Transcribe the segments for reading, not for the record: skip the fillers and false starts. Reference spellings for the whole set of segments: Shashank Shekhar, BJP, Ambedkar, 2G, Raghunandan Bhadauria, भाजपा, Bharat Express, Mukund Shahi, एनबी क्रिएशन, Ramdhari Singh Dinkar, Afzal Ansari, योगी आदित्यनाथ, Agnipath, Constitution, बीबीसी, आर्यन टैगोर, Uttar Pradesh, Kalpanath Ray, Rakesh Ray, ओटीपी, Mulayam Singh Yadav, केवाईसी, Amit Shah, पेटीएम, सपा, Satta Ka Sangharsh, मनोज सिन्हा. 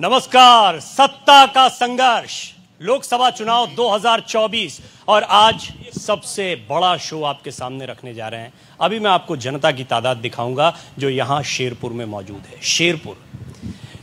नमस्कार। सत्ता का संघर्ष, लोकसभा चुनाव 2024 और आज सबसे बड़ा शो आपके सामने रखने जा रहे हैं। अभी मैं आपको जनता की तादाद दिखाऊंगा जो यहाँ शेरपुर में मौजूद है।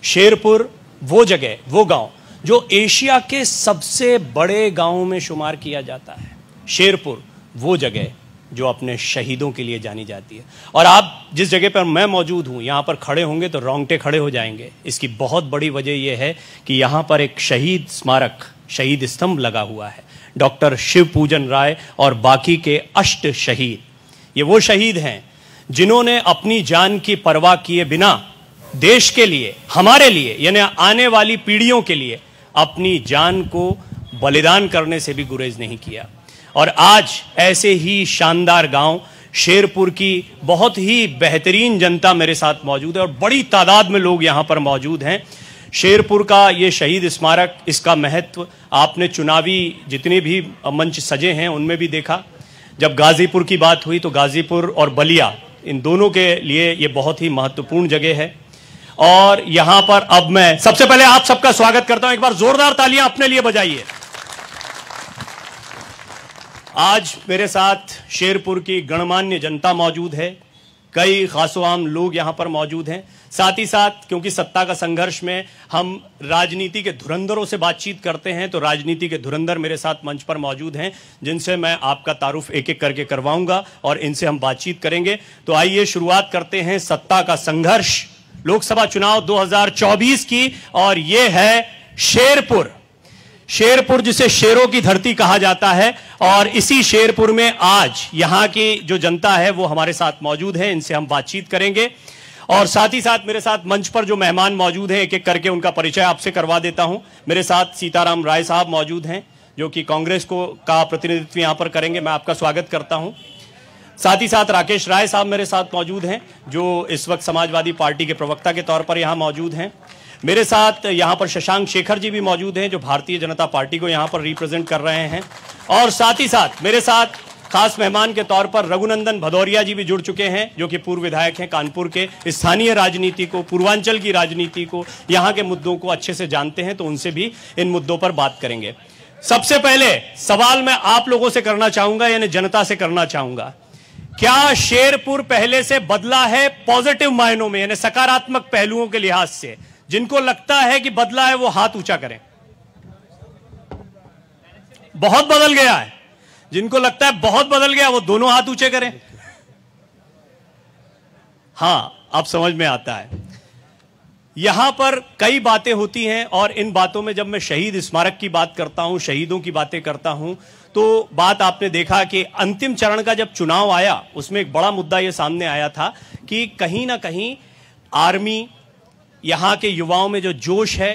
शेरपुर वो जगह, वो गांव जो एशिया के सबसे बड़े गांवों में शुमार किया जाता है। शेरपुर वो जगह जो अपने शहीदों के लिए जानी जाती है। और आप जिस जगह पर मैं मौजूद हूँ, यहाँ पर खड़े होंगे तो रोंगटे खड़े हो जाएंगे। इसकी बहुत बड़ी वजह यह है कि यहाँ पर एक शहीद स्मारक, शहीद स्तंभ लगा हुआ है। डॉक्टर शिव पूजन राय और बाकी के अष्ट शहीद, ये वो शहीद हैं जिन्होंने अपनी जान की परवाह किए बिना देश के लिए, हमारे लिए, यानी आने वाली पीढ़ियों के लिए अपनी जान को बलिदान करने से भी गुरेज नहीं किया। और आज ऐसे ही शानदार गांव शेरपुर की बहुत ही बेहतरीन जनता मेरे साथ मौजूद है और बड़ी तादाद में लोग यहां पर मौजूद हैं। शेरपुर का ये शहीद स्मारक, इसका महत्व आपने चुनावी जितने भी मंच सजे हैं उनमें भी देखा। जब गाजीपुर की बात हुई तो गाजीपुर और बलिया, इन दोनों के लिए ये बहुत ही महत्वपूर्ण जगह है। और यहाँ पर अब मैं सबसे पहले आप सबका स्वागत करता हूँ। एक बार जोरदार तालियां अपने लिए बजाइए। आज मेरे साथ शेरपुर की गणमान्य जनता मौजूद है, कई खासो आम लोग यहाँ पर मौजूद हैं। साथ ही साथ, क्योंकि सत्ता का संघर्ष में हम राजनीति के धुरंधरों से बातचीत करते हैं, तो राजनीति के धुरंधर मेरे साथ मंच पर मौजूद हैं, जिनसे मैं आपका तारुफ एक एक करके करवाऊंगा और इनसे हम बातचीत करेंगे। तो आइए शुरुआत करते हैं सत्ता का संघर्ष, लोकसभा चुनाव 2024 की। और ये है शेरपुर। शेरपुर जिसे शेरों की धरती कहा जाता है। और इसी शेरपुर में आज यहाँ की जो जनता है वो हमारे साथ मौजूद है, इनसे हम बातचीत करेंगे। और साथ ही साथ मेरे साथ मंच पर जो मेहमान मौजूद हैं, एक एक करके उनका परिचय आपसे करवा देता हूँ। मेरे साथ सीताराम राय साहब मौजूद हैं जो कि कांग्रेस का प्रतिनिधित्व यहाँ पर करेंगे। मैं आपका स्वागत करता हूँ। साथ ही साथ राकेश राय साहब मेरे साथ मौजूद हैं जो इस वक्त समाजवादी पार्टी के प्रवक्ता के तौर पर यहाँ मौजूद हैं। मेरे साथ यहाँ पर शशांक शेखर जी भी मौजूद हैं जो भारतीय जनता पार्टी को यहाँ पर रिप्रेजेंट कर रहे हैं। और साथ ही साथ मेरे साथ खास मेहमान के तौर पर रघुनंदन भदौरिया जी भी जुड़ चुके हैं जो कि पूर्व विधायक हैं कानपुर के। स्थानीय राजनीति को, पूर्वांचल की राजनीति को, यहाँ के मुद्दों को अच्छे से जानते हैं, तो उनसे भी इन मुद्दों पर बात करेंगे। सबसे पहले सवाल मैं आप लोगों से करना चाहूंगा, यानी जनता से करना चाहूंगा, क्या शेरपुर पहले से बदला है पॉजिटिव मायनों में, यानी सकारात्मक पहलुओं के लिहाज से? जिनको लगता है कि बदला है वो हाथ ऊंचा करें। बहुत बदल गया है। जिनको लगता है बहुत बदल गया वो दोनों हाथ ऊंचे करें। हाँ, आप समझ में आता है। यहां पर कई बातें होती हैं और इन बातों में जब मैं शहीद स्मारक की बात करता हूं, शहीदों की बातें करता हूं, तो बात आपने देखा कि अंतिम चरण का जब चुनाव आया उसमें एक बड़ा मुद्दा यह सामने आया था कि कहीं ना कहीं आर्मी, यहाँ के युवाओं में जो जोश है,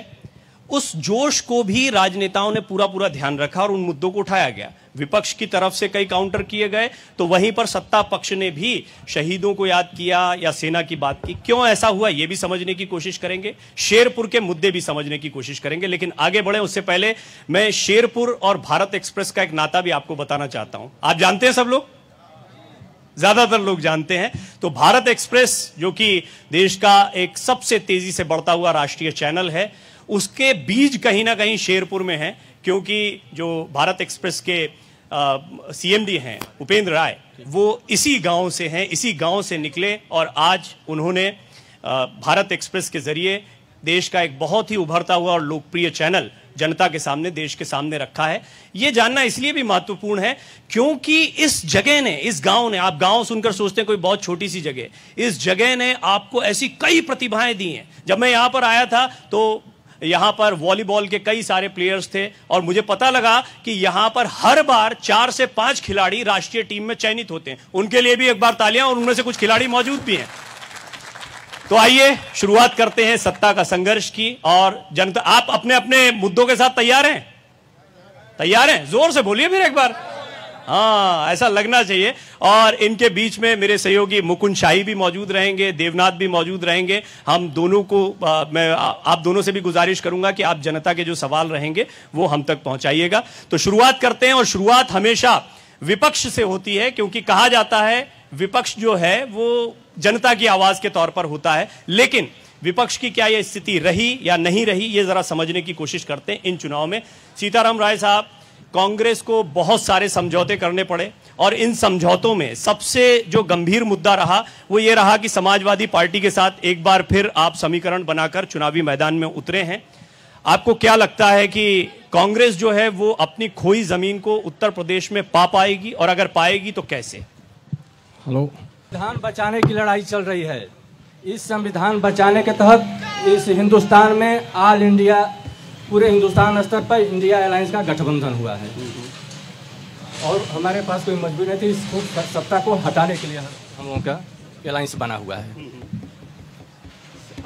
उस जोश को भी राजनेताओं ने पूरा ध्यान रखा और उन मुद्दों को उठाया गया। विपक्ष की तरफ से कई काउंटर किए गए, तो वहीं पर सत्ता पक्ष ने भी शहीदों को याद किया या सेना की बात की। क्यों ऐसा हुआ ये भी समझने की कोशिश करेंगे, शेरपुर के मुद्दे भी समझने की कोशिश करेंगे। लेकिन आगे बढ़े उससे पहले मैं शेरपुर और भारत एक्सप्रेस का एक नाता भी आपको बताना चाहता हूँ। आप जानते हैं सब लोग, ज्यादातर लोग जानते हैं। तो भारत एक्सप्रेस जो कि देश का एक सबसे तेजी से बढ़ता हुआ राष्ट्रीय चैनल है, उसके बीज कहीं ना कहीं शेरपुर में हैं, क्योंकि जो भारत एक्सप्रेस के सीएमडी हैं उपेंद्र राय, वो इसी गांव से हैं, इसी गांव से निकले और आज उन्होंने भारत एक्सप्रेस के जरिए देश का एक बहुत ही उभरता हुआ और लोकप्रिय चैनल जनता के सामने, देश के सामने रखा है। ये जानना इसलिए भी महत्वपूर्ण है क्योंकि इस जगह ने, इस गांव ने, आप गांव सुनकर सोचते हैं कोई बहुत छोटी सी जगह, इस जगह ने आपको ऐसी कई प्रतिभाएं दी हैं। जब मैं यहाँ पर आया था तो यहाँ पर वॉलीबॉल के कई सारे प्लेयर्स थे और मुझे पता लगा कि यहाँ पर हर बार 4 से 5 खिलाड़ी राष्ट्रीय टीम में चयनित होते हैं। उनके लिए भी एक बार तालियां, और उनमें से कुछ खिलाड़ी मौजूद भी हैं। तो आइए शुरुआत करते हैं सत्ता का संघर्ष की। और जनता, आप अपने अपने मुद्दों के साथ तैयार हैं? तैयार हैं? जोर से बोलिए फिर एक बार। हाँ, ऐसा लगना चाहिए। और इनके बीच में मेरे सहयोगी मुकुंद शाही भी मौजूद रहेंगे, देवनाथ भी मौजूद रहेंगे। हम दोनों को आप दोनों से भी गुजारिश करूंगा कि आप जनता के जो सवाल रहेंगे वो हम तक पहुंचाइएगा। तो शुरुआत करते हैं, और शुरुआत हमेशा विपक्ष से होती है क्योंकि कहा जाता है विपक्ष जो है वो जनता की आवाज के तौर पर होता है। लेकिन विपक्ष की क्या ये स्थिति रही या नहीं रही, ये जरा समझने की कोशिश करते हैं। इन चुनाव में सीताराम राय साहब, कांग्रेस को बहुत सारे समझौते करने पड़े और इन समझौतों में सबसे जो गंभीर मुद्दा रहा वो ये रहा कि समाजवादी पार्टी के साथ एक बार फिर आप समीकरण बनाकर चुनावी मैदान में उतरे हैं। आपको क्या लगता है कि कांग्रेस जो है वो अपनी खोई जमीन को उत्तर प्रदेश में पा पाएगी, और अगर पाएगी तो कैसे? हेलो, संविधान बचाने की लड़ाई चल रही है। इस संविधान बचाने के तहत इस हिंदुस्तान में ऑल इंडिया, पूरे हिंदुस्तान स्तर पर इंडिया अलायंस का गठबंधन हुआ है और हमारे पास कोई मजबूरी नहीं थी। इस सत्ता को हटाने के लिए हम लोगों का अलायंस बना हुआ है।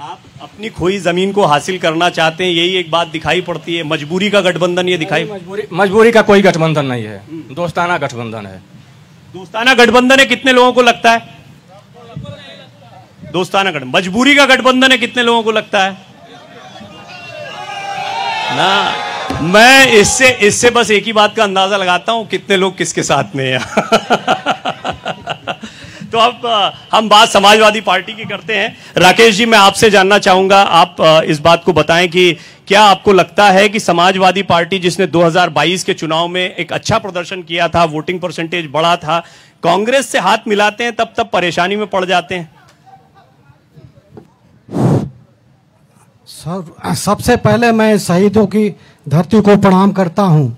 आप अपनी खोई जमीन को हासिल करना चाहते हैं, यही एक बात दिखाई पड़ती है। मजबूरी का गठबंधन ये दिखाई, मजबूरी का कोई गठबंधन नहीं है, दोस्ताना गठबंधन है। दोस्ताना गठबंधन है, कितने लोगों को लगता है दोस्ताना गठबंधन? मजबूरी का गठबंधन है, कितने लोगों को लगता है ना? मैं इससे बस एक ही बात का अंदाजा लगाता हूं कितने लोग किसके साथ में हैं। तो अब हम बात समाजवादी पार्टी की करते हैं। राकेश जी, मैं आपसे जानना चाहूंगा, आप इस बात को बताएं कि क्या आपको लगता है कि समाजवादी पार्टी जिसने 2022 के चुनाव में एक अच्छा प्रदर्शन किया था, वोटिंग परसेंटेज बढ़ा था, कांग्रेस से हाथ मिलाते हैं तब परेशानी में पड़ जाते हैं? सबसे पहले मैं शहीदों की धरती को प्रणाम करता हूं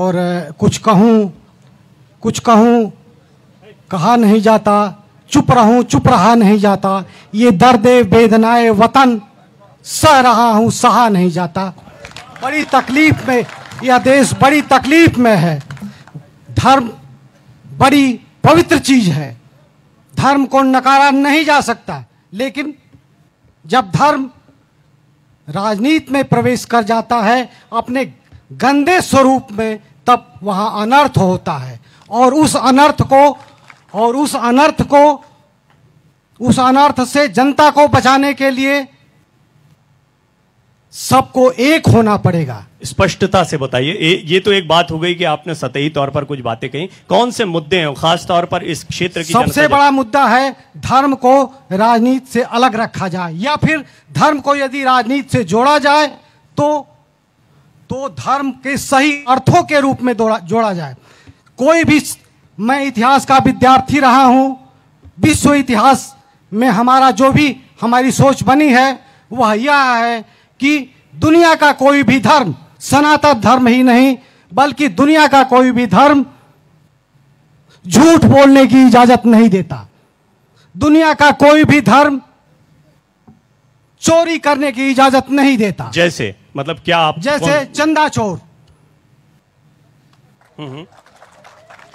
और कुछ कहूं कहा नहीं जाता, चुप रहूं चुप रहा नहीं जाता, ये दर्द वेदनाएं वतन सह रहा हूं सहा नहीं जाता। बड़ी तकलीफ में यह देश बड़ी तकलीफ में है। धर्म बड़ी पवित्र चीज़ है, धर्म को नकारा नहीं जा सकता, लेकिन जब धर्म राजनीति में प्रवेश कर जाता है अपने गंदे स्वरूप में, तब वहाँ अनर्थ होता है और उस अनर्थ से जनता को बचाने के लिए सबको एक होना पड़ेगा। स्पष्टता से बताइए, ये तो एक बात हो गई कि आपने सतही तौर पर कुछ बातें कही, कौन से मुद्दे हैं खास तौर पर इस क्षेत्र की? सबसे बड़ा मुद्दा है धर्म को राजनीति से अलग रखा जाए, या फिर धर्म को यदि राजनीति से जोड़ा जाए तो धर्म के सही अर्थों के रूप में जोड़ा जाए। कोई भी, मैं इतिहास का विद्यार्थी रहा हूँ, विश्व इतिहास में हमारा जो भी हमारी सोच बनी है वह यह है कि दुनिया का कोई भी धर्म, सनातन धर्म ही नहीं बल्कि दुनिया का कोई भी धर्म झूठ बोलने की इजाजत नहीं देता, दुनिया का कोई भी धर्म चोरी करने की इजाजत नहीं देता। जैसे, मतलब क्या आप? जैसे चंदा चोर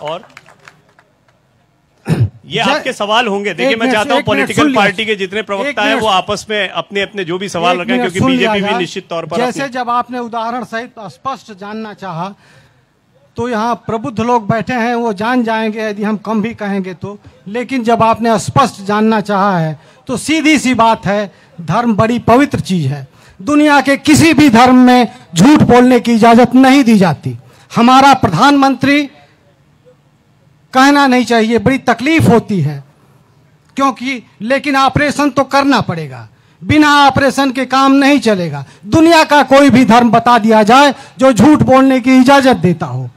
और ये आपके सवाल होंगे। देखिए, मैं चाहता हूँ पॉलिटिकल पार्टी के जितने प्रवक्ता हैं वो आपस में अपने अपने जो भी सवाल रखें, क्योंकि बीजेपी भी निश्चित तौर पर, जैसे जब आपने उदाहरण सहित स्पष्ट जानना चाहा तो यहाँ प्रबुद्ध लोग बैठे हैं वो जान जाएंगे यदि हम कम भी कहेंगे तो, लेकिन जब आपने स्पष्ट जानना चाहा है तो सीधी सी बात है, धर्म बड़ी पवित्र चीज है, दुनिया के किसी भी धर्म में झूठ बोलने की इजाजत नहीं दी जाती। हमारा प्रधानमंत्री, कहना नहीं चाहिए बड़ी तकलीफ होती है क्योंकि, लेकिन ऑपरेशन तो करना पड़ेगा, बिना ऑपरेशन के काम नहीं चलेगा। दुनिया का कोई भी धर्म बता दिया जाए जो झूठ बोलने की इजाजत देता हो,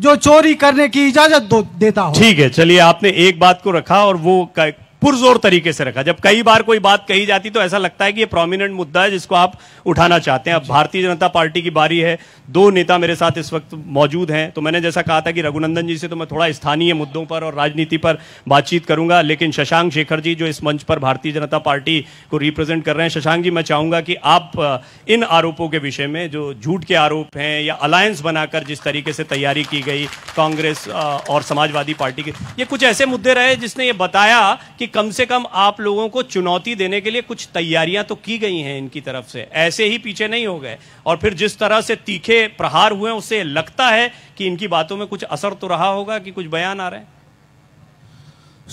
जो चोरी करने की इजाजत देता हो। ठीक है, चलिए, आपने एक बात को रखा और वो पुरजोर तरीके से रखा। जब कई बार कोई बात कही जाती तो ऐसा लगता है कि ये प्रोमिनेंट मुद्दा है जिसको आप उठाना चाहते हैं। अब भारतीय जनता पार्टी की बारी है, दो नेता मेरे साथ इस वक्त मौजूद हैं, तो मैंने जैसा कहा था कि रघुनंदन जी से तो मैं थोड़ा स्थानीय मुद्दों पर और राजनीति पर बातचीत करूंगा, लेकिन शशांक शेखर जी जो इस मंच पर भारतीय जनता पार्टी को रिप्रेजेंट कर रहे हैं, शशांक जी, मैं चाहूँगा कि आप इन आरोपों के विषय में, जो झूठ के आरोप हैं या अलायंस बनाकर जिस तरीके से तैयारी की गई कांग्रेस और समाजवादी पार्टी के, ये कुछ ऐसे मुद्दे रहे जिसने ये बताया कि कम से कम आप लोगों को चुनौती देने के लिए कुछ तैयारियां तो की गई हैं इनकी तरफ से, ऐसे ही पीछे नहीं हो गए। और फिर जिस तरह से तीखे प्रहार हुए उससे लगता है कि इनकी बातों में कुछ असर तो रहा होगा, कि कुछ बयान आ रहे हैं।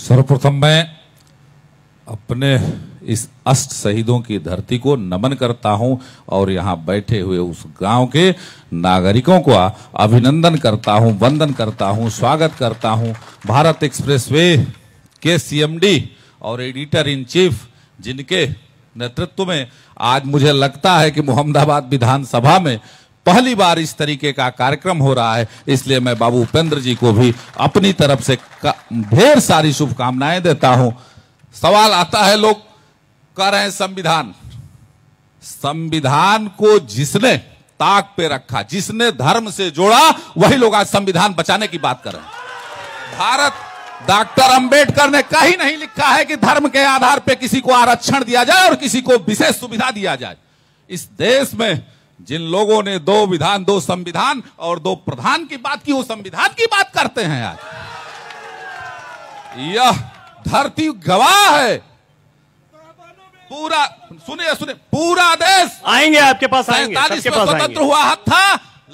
सर्वप्रथम मैं अपने इस अष्ट शहीदों की धरती को नमन करता हूं और यहां बैठे हुए उस गांव के नागरिकों को अभिनंदन करता हूं, वंदन करता हूं, स्वागत करता हूं। भारत एक्सप्रेस वे के सीएमडी और एडिटर इन चीफ जिनके नेतृत्व में आज मुझे लगता है कि मोहम्मदाबाद विधानसभा में पहली बार इस तरीके का कार्यक्रम हो रहा है। इसलिए मैं बाबू उपेंद्र जी को भी अपनी तरफ से ढेर सारी शुभकामनाएं देता हूं। सवाल आता है, लोग कह रहे हैं संविधान, संविधान को जिसने ताक पे रखा, जिसने धर्म से जोड़ा, वही लोग आज संविधान बचाने की बात कर रहे हैं। भारत डॉक्टर अंबेडकर ने कहीं नहीं लिखा है कि धर्म के आधार पे किसी को आरक्षण दिया जाए और किसी को विशेष सुविधा दिया जाए। इस देश में जिन लोगों ने दो विधान, दो संविधान और दो प्रधान की बात की, वो संविधान की बात करते हैं। आज यह धरती गवाह है। पूरा सुनिए सुनिए, पूरा देश आएंगे आपके पास, 47 में स्वतंत्र हुआ था,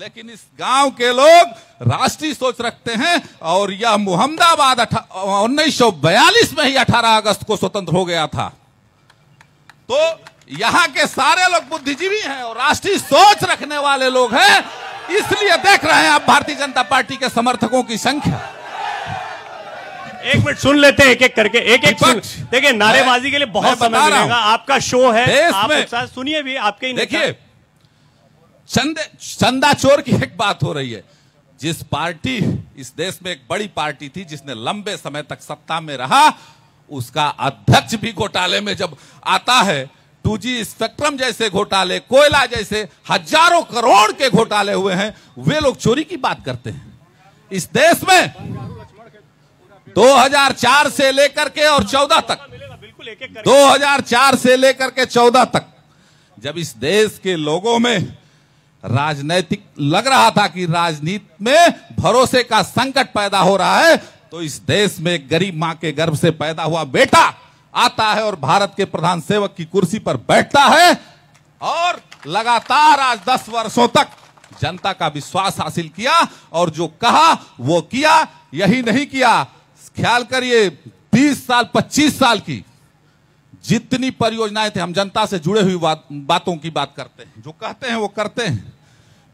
लेकिन इस गांव के लोग राष्ट्रीय सोच रखते हैं। और यह मोहम्मदाबाद 1942 में ही 18 अगस्त को स्वतंत्र हो गया था। तो यहाँ के सारे लोग बुद्धिजीवी हैं और राष्ट्रीय सोच रखने वाले लोग हैं। इसलिए देख रहे हैं आप भारतीय जनता पार्टी के समर्थकों की संख्या। एक मिनट सुन लेते हैं एक एक करके, एक एक। देखिए नारेबाजी के लिए बहुत समय मिलेगा, आपका शो है, आप सुनिए भी। आपके ही देखिए चंदा चोर की एक बात हो रही है। जिस पार्टी इस देश में एक बड़ी पार्टी थी, जिसने लंबे समय तक सत्ता में रहा, उसका अध्यक्ष भी घोटाले में जब आता है, 2G स्पेक्ट्रम जैसे घोटाले, कोयला जैसे हजारों करोड़ के घोटाले हुए हैं, वे लोग चोरी की बात करते हैं। इस देश में 2004 से लेकर के और 14 तक, 2004 से लेकर के 14 तक, जब इस देश के लोगों में राजनीतिक लग रहा था कि राजनीति में भरोसे का संकट पैदा हो रहा है, तो इस देश में एक गरीब मां के गर्भ से पैदा हुआ बेटा आता है और भारत के प्रधान सेवक की कुर्सी पर बैठता है और लगातार आज 10 वर्षों तक जनता का विश्वास हासिल किया और जो कहा वो किया। यही नहीं किया, ख्याल करिए 20 साल 25 साल की जितनी परियोजनाएं थी, हम जनता से जुड़े हुई बातों की बात करते हैं, जो कहते हैं वो करते हैं।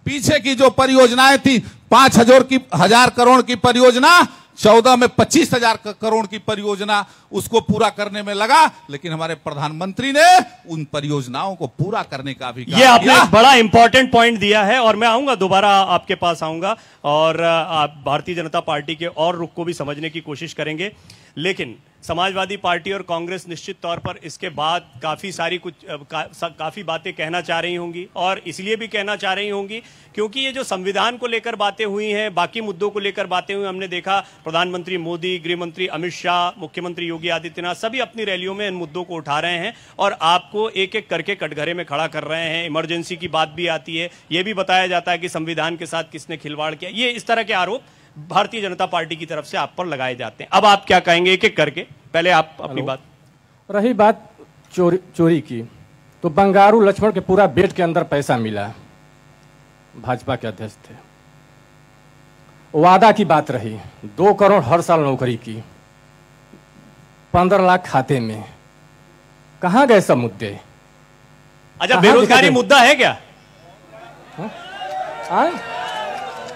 पीछे की जो परियोजनाएं थी, 5,000 करोड़ की परियोजना, 14 में 25,000 करोड़ की परियोजना, उसको पूरा करने में लगा। लेकिन हमारे प्रधानमंत्री ने उन परियोजनाओं को पूरा करने का भी, ये आपने एक बड़ा इंपॉर्टेंट पॉइंट दिया है। और मैं आऊंगा, दोबारा आपके पास आऊंगा और आप भारतीय जनता पार्टी के और रुख को भी समझने की कोशिश करेंगे। लेकिन समाजवादी पार्टी और कांग्रेस निश्चित तौर पर इसके बाद काफ़ी सारी काफ़ी बातें कहना चाह रही होंगी और इसलिए भी कहना चाह रही होंगी क्योंकि ये जो संविधान को लेकर बातें हुई हैं, बाकी मुद्दों को लेकर बातें हुई, हमने देखा प्रधानमंत्री मोदी, गृहमंत्री अमित शाह, मुख्यमंत्री योगी आदित्यनाथ सभी अपनी रैलियों में इन मुद्दों को उठा रहे हैं और आपको एक एक करके कटघरे में खड़ा कर रहे हैं। इमरजेंसी की बात भी आती है, ये भी बताया जाता है कि संविधान के साथ किसने खिलवाड़ किया। ये इस तरह के आरोप भारतीय जनता पार्टी की तरफ से आप पर लगाए जाते हैं। अब आप क्या कहेंगे एक एक करके? पहले आप अपनी बात। रही बात चोरी की, तो बंगारू लक्ष्मण के पूरा बेट के अंदर पैसा मिला, भाजपा के अध्यक्ष थे। वादा की बात रही, 2 करोड़ हर साल नौकरी की, 15 लाख खाते में, कहाँ गए सब मुद्दे? अच्छा, बेरोजगारी मुद्दा है क्या?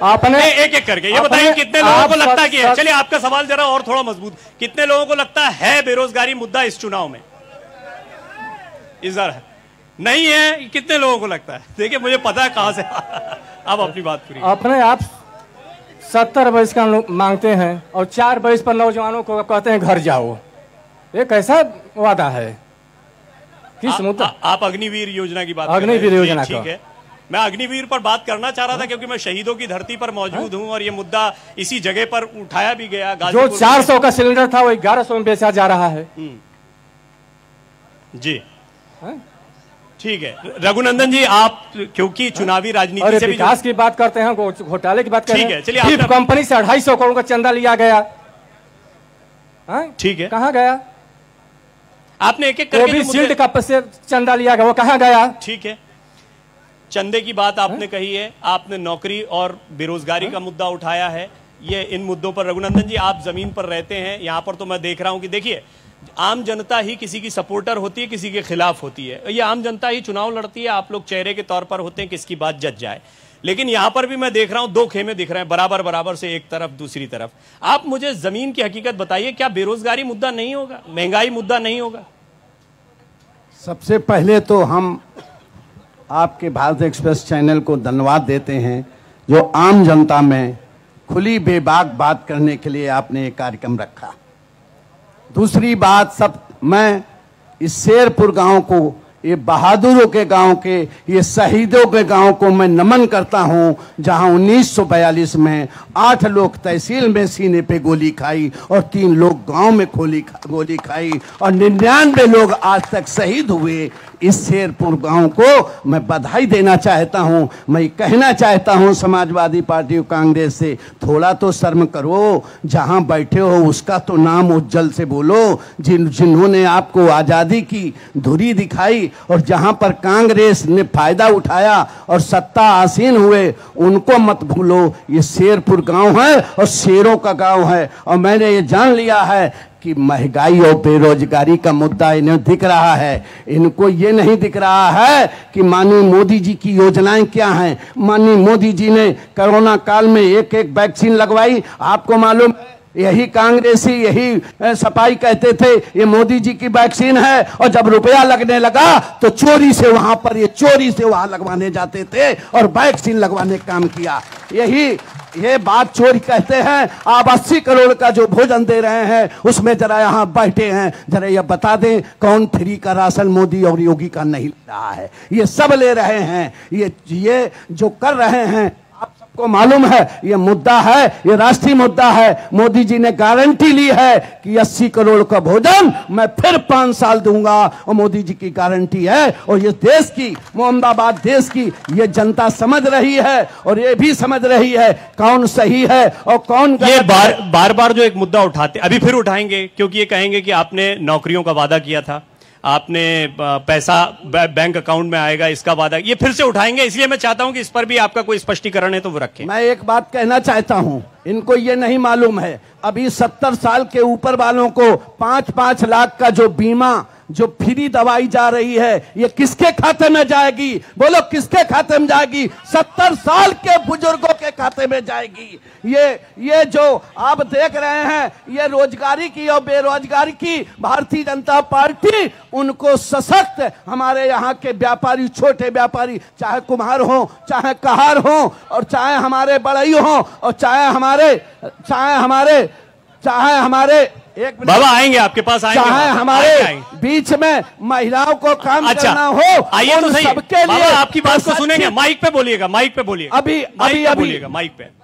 आपने एक एक करके ये बताइए कितने लोगों को लगता है कि, चलिए आपका सवाल जरा और थोड़ा मजबूत, कितने लोगों को लगता है बेरोजगारी मुद्दा इस चुनाव में? इधर नहीं है, कितने लोगों को लगता है? देखिए मुझे पता है कहां से। अब अपनी बात पूरी। अपने आप 70 बरस का मांगते हैं और 4 बरस पर नौजवानों को कहते हैं घर जाओ। ये कैसा वादा है? किस मुद्दा? आप अग्निवीर योजना की बात, अग्निवीर योजना ठीक है, मैं अग्निवीर पर बात करना चाह रहा था क्योंकि मैं शहीदों की धरती पर मौजूद हूं और ये मुद्दा इसी जगह पर उठाया भी गया। जो 400 का सिलेंडर था वो 1100 में बेचा जा रहा है। जी ठीक है। रघुनंदन जी, आप क्योंकि चुनावी राजनीति से विकास की बात करते हैं, घोटाले की बात करते हैं, ठीक है, कंपनी से 250 करोड़ का चंदा लिया गया, ठीक है, कहाँ गया? आपने एक एक कोविशील्ड का चंदा लिया गया, वो कहाँ गया? ठीक है, चंदे की बात आपने कही है, आपने नौकरी और बेरोजगारी का मुद्दा उठाया है, ये इन मुद्दों पर। रघुनंदन जी, आप जमीन पर रहते हैं, यहाँ पर तो मैं देख रहा हूँ कि देखिए आम जनता ही किसी की सपोर्टर होती है, किसी के खिलाफ होती है, ये आम जनता ही चुनाव लड़ती है। आप लोग चेहरे के तौर पर होते हैं, किसकी बात जच जाए। लेकिन यहाँ पर भी मैं देख रहा हूँ 2 खेमे दिख रहे हैं बराबर बराबर से, एक तरफ दूसरी तरफ। आप मुझे जमीन की हकीकत बताइए, क्या बेरोजगारी मुद्दा नहीं होगा, महंगाई मुद्दा नहीं होगा? सबसे पहले तो हम आपके भारत एक्सप्रेस चैनल को धन्यवाद देते हैं जो आम जनता में खुली बेबाक बात करने के लिए आपने एक कार्यक्रम रखा। दूसरी बात, सब मैं इस शेरपुर गांव को, ये बहादुरों के गांव के, ये शहीदों के गांव को मैं नमन करता हूं, जहां 1942 में 8 लोग तहसील में सीने पे गोली खाई और 3 लोग गांव में गोली खाई और 99 लोग आज तक शहीद हुए। इस शेरपुर गांव को मैं बधाई देना चाहता हूं। मैं कहना चाहता हूं समाजवादी पार्टी और कांग्रेस से, थोड़ा तो शर्म करो, जहां बैठे हो उसका तो नाम उज्जवल से बोलो, जिन्होंने आपको आज़ादी की धुरी दिखाई और जहां पर कांग्रेस ने फायदा उठाया और सत्ता आसीन हुए, उनको मत भूलो। ये शेरपुर गाँव है और शेरों का गाँव है। और मैंने ये जान लिया है कि महंगाई और बेरोजगारी का मुद्दा इन्हें दिख रहा है, इनको ये नहीं दिख रहा है कि माननीय मोदी जी की योजनाएं क्या हैं। माननीय मोदी जी ने कोरोना काल में एक एक वैक्सीन लगवाई। आपको मालूम है, यही कांग्रेसी, यही सपाई कहते थे ये मोदी जी की वैक्सीन है, और जब रुपया लगने लगा तो चोरी से वहां पर, ये चोरी से वहां लगवाने जाते थे और वैक्सीन लगवाने काम किया। यही ये बात चोरी कहते हैं। आप 80 करोड़ का जो भोजन दे रहे हैं उसमें जरा यहाँ बैठे हैं, जरा यह बता दें कौन फ्री का राशन मोदी और योगी का नहीं ले रहा है? ये सब ले रहे हैं। ये जो कर रहे हैं, आप सबको मालूम है, ये मुद्दा है, ये राष्ट्रीय मुद्दा है। मोदी जी ने गारंटी ली है कि 80 करोड़ का भोजन मैं फिर 5 साल दूंगा, और मोदी जी की गारंटी है। और ये देश की, मोहम्मदाबाद देश की ये जनता समझ रही है और ये भी समझ रही है कौन सही है और कौन गलत। बार बार जो एक मुद्दा उठाते, अभी फिर उठाएंगे, क्योंकि ये कहेंगे कि आपने नौकरियों का वादा किया था, आपने पैसा बैंक अकाउंट में आएगा इसका वादा, ये फिर से उठाएंगे। इसलिए मैं चाहता हूं कि इस पर भी आपका कोई स्पष्टीकरण है तो वो रखें। मैं एक बात कहना चाहता हूं, इनको ये नहीं मालूम है, अभी 70 साल के ऊपर वालों को 5-5 लाख का जो बीमा, जो फ्री दवाई जा रही है, ये किसके खाते में जाएगी? बोलो, किसके खाते में जाएगी? 70 साल के बुजुर्गों के खाते में जाएगी। ये जो आप देख रहे हैं, ये रोजगारी की और बेरोजगारी की भारतीय जनता पार्टी उनको सशक्त, हमारे यहाँ के व्यापारी, छोटे व्यापारी, चाहे कुम्हार हो, चाहे कहार हो, और चाहे हमारे बड़ई हो, और चाहे हमारे एक बाबा आएंगे आपके पास, चाहे हमारे बीच में महिलाओं को काम करना हो, आइए तो सही। सबके लिए आपकी बात को सुनेंगे। माइक पे बोलिएगा, माइक पे बोलिए, अभी बोलिएगा, माइक पे।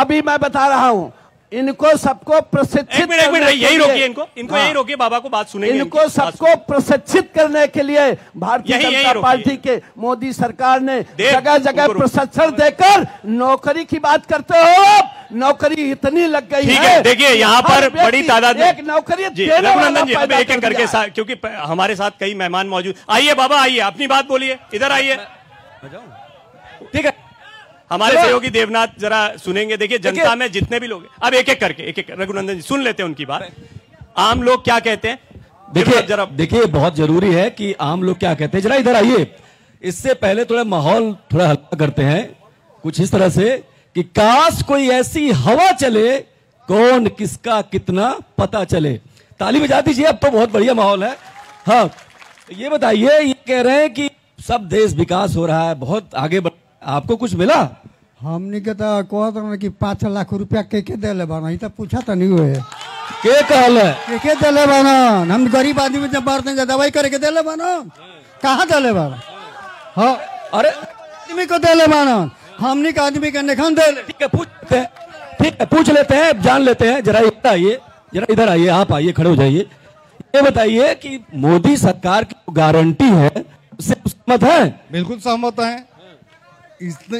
अभी मैं बता रहा हूँ, इनको सबको प्रशिक्षित, यही रोकिए, इनको यही रोकिए, बाबा को बात सुनेंगे। इनको सबको प्रशिक्षित करने के लिए भारतीय जनता पार्टी के मोदी सरकार ने जगह जगह प्रशिक्षण देकर, नौकरी की बात करते हो आप, नौकरी इतनी लग गई है। देखिए यहाँ पर बड़ी तादाद में नौकरी, रघुनंदन जी अब एक एक करके, क्योंकि हमारे साथ कई मेहमान मौजूद। आइए बाबा, आइए, अपनी बात बोलिए, इधर आइए, ठीक है। हमारे सहयोगी देवनाथ जरा सुनेंगे। देखिए जनता में जितने भी लोग हैं, अब एक एक करके, एक रघुनंदन जी सुन लेते हैं उनकी बात, आम लोग क्या कहते हैं। देखिए जरा, देखिए बहुत जरूरी है कि आम लोग क्या कहते हैं। जरा इधर आइए, इससे पहले थोड़ा माहौल थोड़ा हल्का करते हैं, कुछ इस तरह से कि काश कोई ऐसी हवा चले, कौन किसका कितना पता चले। ताली बजा दीजिए, अब तो बहुत बढ़िया माहौल है। हाँ, ये बताइए, ये कह रहे हैं कि सब देश विकास हो रहा है, बहुत आगे बढ़, आपको कुछ मिला? हमने के तो कहते कि 5 लाख रुपया के देले बना, तो पूछा तो नहीं हुए के कहले के देले बना। हम गरीब आदमी जब बार दवाई करे के देले बना, कहाँ देले बना? हाँ, अरे आदमी को देले बना, हमने के आदमी के निखन देले। ठीक है, पूछते हैं, ठीक है, पूछ लेते हैं, जान लेते हैं। जरा इधर आइए, जरा इधर आइए, आप आइए, खड़े हो जाइए। ये बताइए कि मोदी सरकार की गारंटी है, उससे सहमत है? बिल्कुल सहमत है।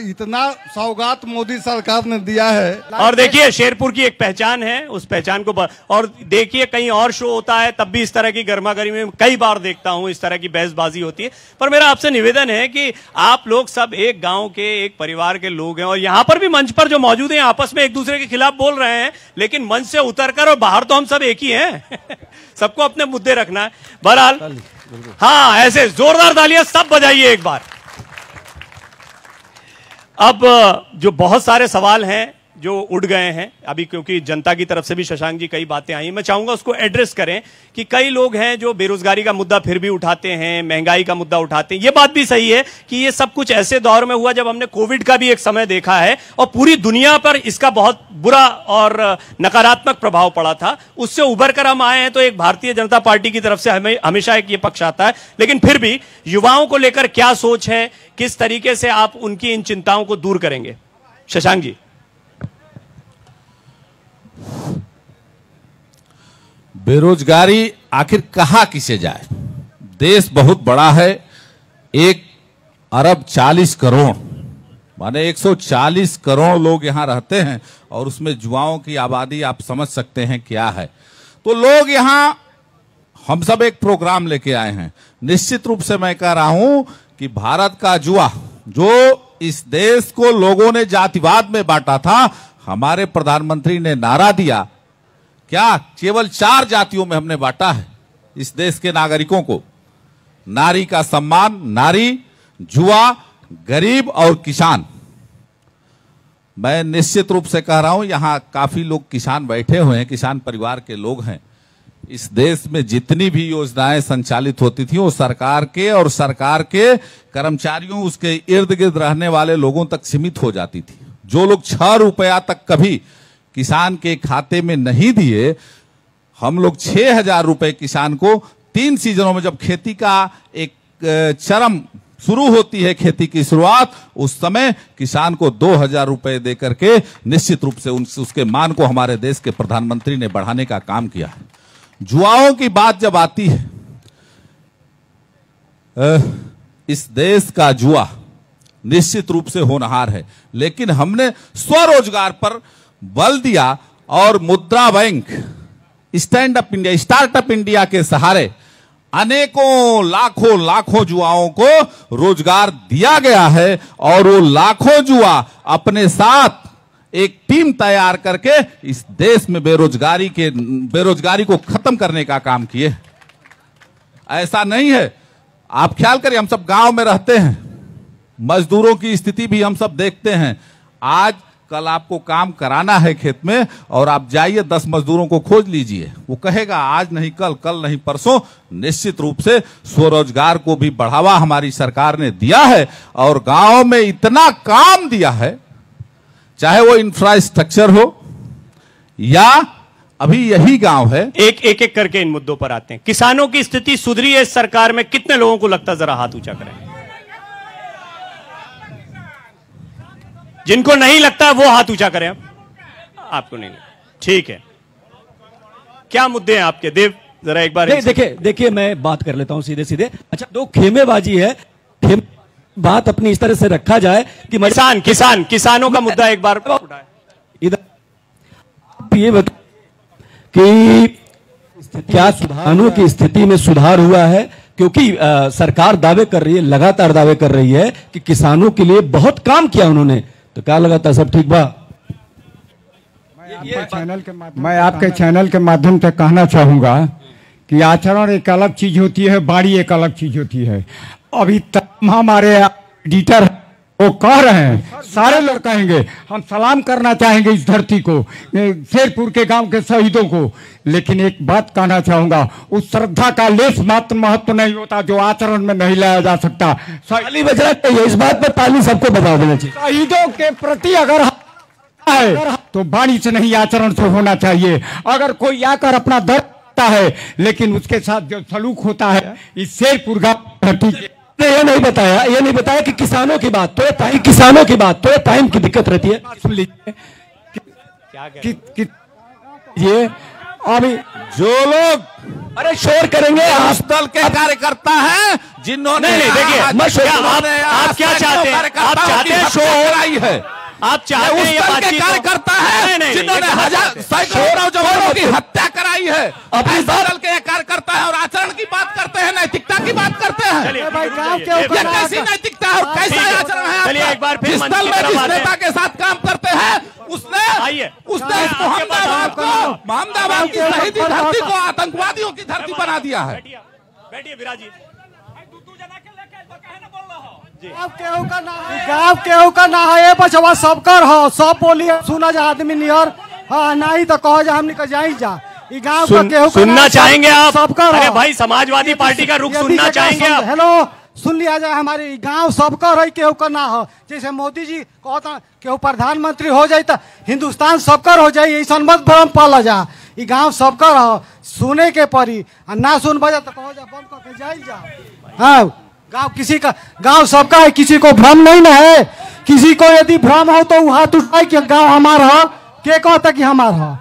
इतना सौगात मोदी सरकार ने दिया है। और देखिए शेरपुर की एक पहचान है, उस पहचान को, और देखिए कहीं और शो होता है तब भी इस तरह की गर्मा गर्मी में कई बार देखता हूं इस तरह की बहसबाजी होती है। पर मेरा आपसे निवेदन है कि आप लोग सब एक गांव के, एक परिवार के लोग हैं, और यहाँ पर भी मंच पर जो मौजूद हैं आपस में एक दूसरे के खिलाफ बोल रहे हैं, लेकिन मंच से उतरकर, और बाहर तो हम सब एक ही हैं सबको अपने मुद्दे रखना है। बहरहाल, हाँ, ऐसे जोरदार तालियां सब बजाइए एक बार। अब जो बहुत सारे सवाल हैं जो उड़ गए हैं अभी, क्योंकि जनता की तरफ से भी शशांक जी कई बातें आई, मैं चाहूंगा उसको एड्रेस करें कि कई लोग हैं जो बेरोजगारी का मुद्दा फिर भी उठाते हैं, महंगाई का मुद्दा उठाते हैं। ये बात भी सही है कि ये सब कुछ ऐसे दौर में हुआ जब हमने कोविड का भी एक समय देखा है और पूरी दुनिया पर इसका बहुत बुरा और नकारात्मक प्रभाव पड़ा था, उससे उभर कर हम आए हैं। तो एक भारतीय जनता पार्टी की तरफ से हमें हमेशा एक ये पक्ष आता है, लेकिन फिर भी युवाओं को लेकर क्या सोच है, किस तरीके से आप उनकी इन चिंताओं को दूर करेंगे? शशांक जी, बेरोजगारी आखिर कहां किसे जाए? देश बहुत बड़ा है, 1 अरब 40 करोड़ माने 140 करोड़ लोग यहां रहते हैं और उसमें युवाओं की आबादी आप समझ सकते हैं क्या है। तो लोग यहां, हम सब एक प्रोग्राम लेके आए हैं। निश्चित रूप से मैं कह रहा हूं कि भारत का युवा, जो इस देश को लोगों ने जातिवाद में बांटा था, हमारे प्रधानमंत्री ने नारा दिया, क्या केवल 4 जातियों में हमने बांटा है इस देश के नागरिकों को। नारी का सम्मान, नारी, जुआ, गरीब और किसान। मैं निश्चित रूप से कह रहा हूं, यहां काफी लोग किसान बैठे हुए हैं, किसान परिवार के लोग हैं। इस देश में जितनी भी योजनाएं संचालित होती थी वो सरकार के और सरकार के कर्मचारियों, उसके इर्द गिर्द रहने वाले लोगों तक सीमित हो जाती थी। जो लोग 6 रुपया तक कभी किसान के खाते में नहीं दिए, हम लोग 6,000 रुपए किसान को 3 सीजनों में, जब खेती का एक चरम शुरू होती है, खेती की शुरुआत, उस समय किसान को 2,000 रुपए दे करके निश्चित रूप से उसके मान को हमारे देश के प्रधानमंत्री ने बढ़ाने का काम किया है। जुआओं की बात जब आती है, इस देश का जुआ निश्चित रूप से होनहार है, लेकिन हमने स्वरोजगार पर बल दिया और Mudra bank, stand up India, startup India के सहारे अनेकों लाखों जुआओं को रोजगार दिया गया है और वो लाखों जुआ अपने साथ एक टीम तैयार करके इस देश में बेरोजगारी को खत्म करने का काम किए। ऐसा नहीं है, आप ख्याल करिए, हम सब गांव में रहते हैं, मजदूरों की स्थिति भी हम सब देखते हैं। आज कल आपको काम कराना है खेत में और आप जाइए 10 मजदूरों को खोज लीजिए, वो कहेगा आज नहीं कल, कल नहीं परसों। निश्चित रूप से स्वरोजगार को भी बढ़ावा हमारी सरकार ने दिया है और गांव में इतना काम दिया है, चाहे वो इंफ्रास्ट्रक्चर हो या अभी यही गांव है। एक करके इन मुद्दों पर आते हैं। किसानों की स्थिति सुधरी है इस सरकार में, कितने लोगों को लगता है? जरा हाथ ऊंचा करें। जिनको नहीं लगता वो हाथ ऊंचा करें। आपको नहीं, ठीक है, क्या मुद्दे हैं आपके? देव, जरा एक बार देखिए, मैं बात कर लेता हूं सीधे। अच्छा, 2 खेमेबाजी है, बात अपनी इस तरह से रखा जाए कि किसानों का मुद्दा एक बार इधर ये बता कि क्या किसानों की स्थिति में सुधार हुआ है? क्योंकि सरकार दावे कर रही है, लगातार दावे कर रही है कि किसानों के लिए बहुत काम किया उन्होंने, तो क्या लगाता सब ठीक बा? मैं आपके चैनल के माध्यम से कहना चाहूंगा कि आचरण एक अलग चीज होती है, बाड़ी एक अलग चीज होती है। अभी तमाम हमारे एडिटर वो कह रहे हैं, सारे लोग कहेंगे, हम सलाम करना चाहेंगे इस धरती को, शेरपुर के गांव के शहीदों को, लेकिन एक बात कहना चाहूंगा, उस श्रद्धा का लेस मात्र महत्व नहीं होता जो आचरण में नहीं लाया जा सकता। ताली बजना चाहिए, इस बात पर ताली सबको बजा देना चाहिए। शहीदों के प्रति अगर है तो बाणी से नहीं, आचरण से होना चाहिए। अगर कोई आकर अपना दर्द है, लेकिन उसके साथ जो सलूक होता है, इस शेरपुर गांव, ये नहीं बताया कि किसानों की बात, तो टाइम किसानों की बात, तो टाइम की दिक्कत रहती है। सुन लीजिए ये अभी जो लोग शोर करेंगे, उस दल के कार्यकर्ता हैं जिन्होंने, देखिए आप क्या चाहते हैं? आप चाहते हैं शोर आई है, आप चाहे उस दल के कार्यकर्ता है जिन्होंने 1,000 की हत्या कराई है, अपने दल के कार्यकर्ता है और आचरण की बात करते हैं, नैतिकता की बात करते हैं। ये कैसी नैतिकता है और कैसा आचरण है? एक बार फिर जिस दल में जिस नेता के साथ काम करते हैं उसने मोहम्मदाबाद की शहीदी धरती को आतंकवादियों की धरती बना दिया है। बैठिए विराजी, केहू का ना है पछवा सब कर हो सब बोलिए सुना जा आदमी नियर हाँ ना ही तो कहो जा हमने जाई जा गाँव का सुनना चाहेंगे आप सबका भाई समाजवादी पार्टी का रुख सुनना चाहेंगे आप। हेलो सुन लिया जाए हमारे गांव सबका रही केहू का ना हो जैसे मोदी जी कहता केहू प्रधानमंत्री हो जाए तो हिंदुस्तान सबका हो जाए ऐसा मत भ्रम पाला जा गांव सबका रहो सुने के परी ना सुन बजा तो कहो जा बम करके जाइल जा। हाँ गांव किसी का गांव सबका है किसी को भ्रम नहीं ना है किसी को यदि भ्रम हो तो हाथ उठाए कि गाँव हमारा हो के कहता कि हमारा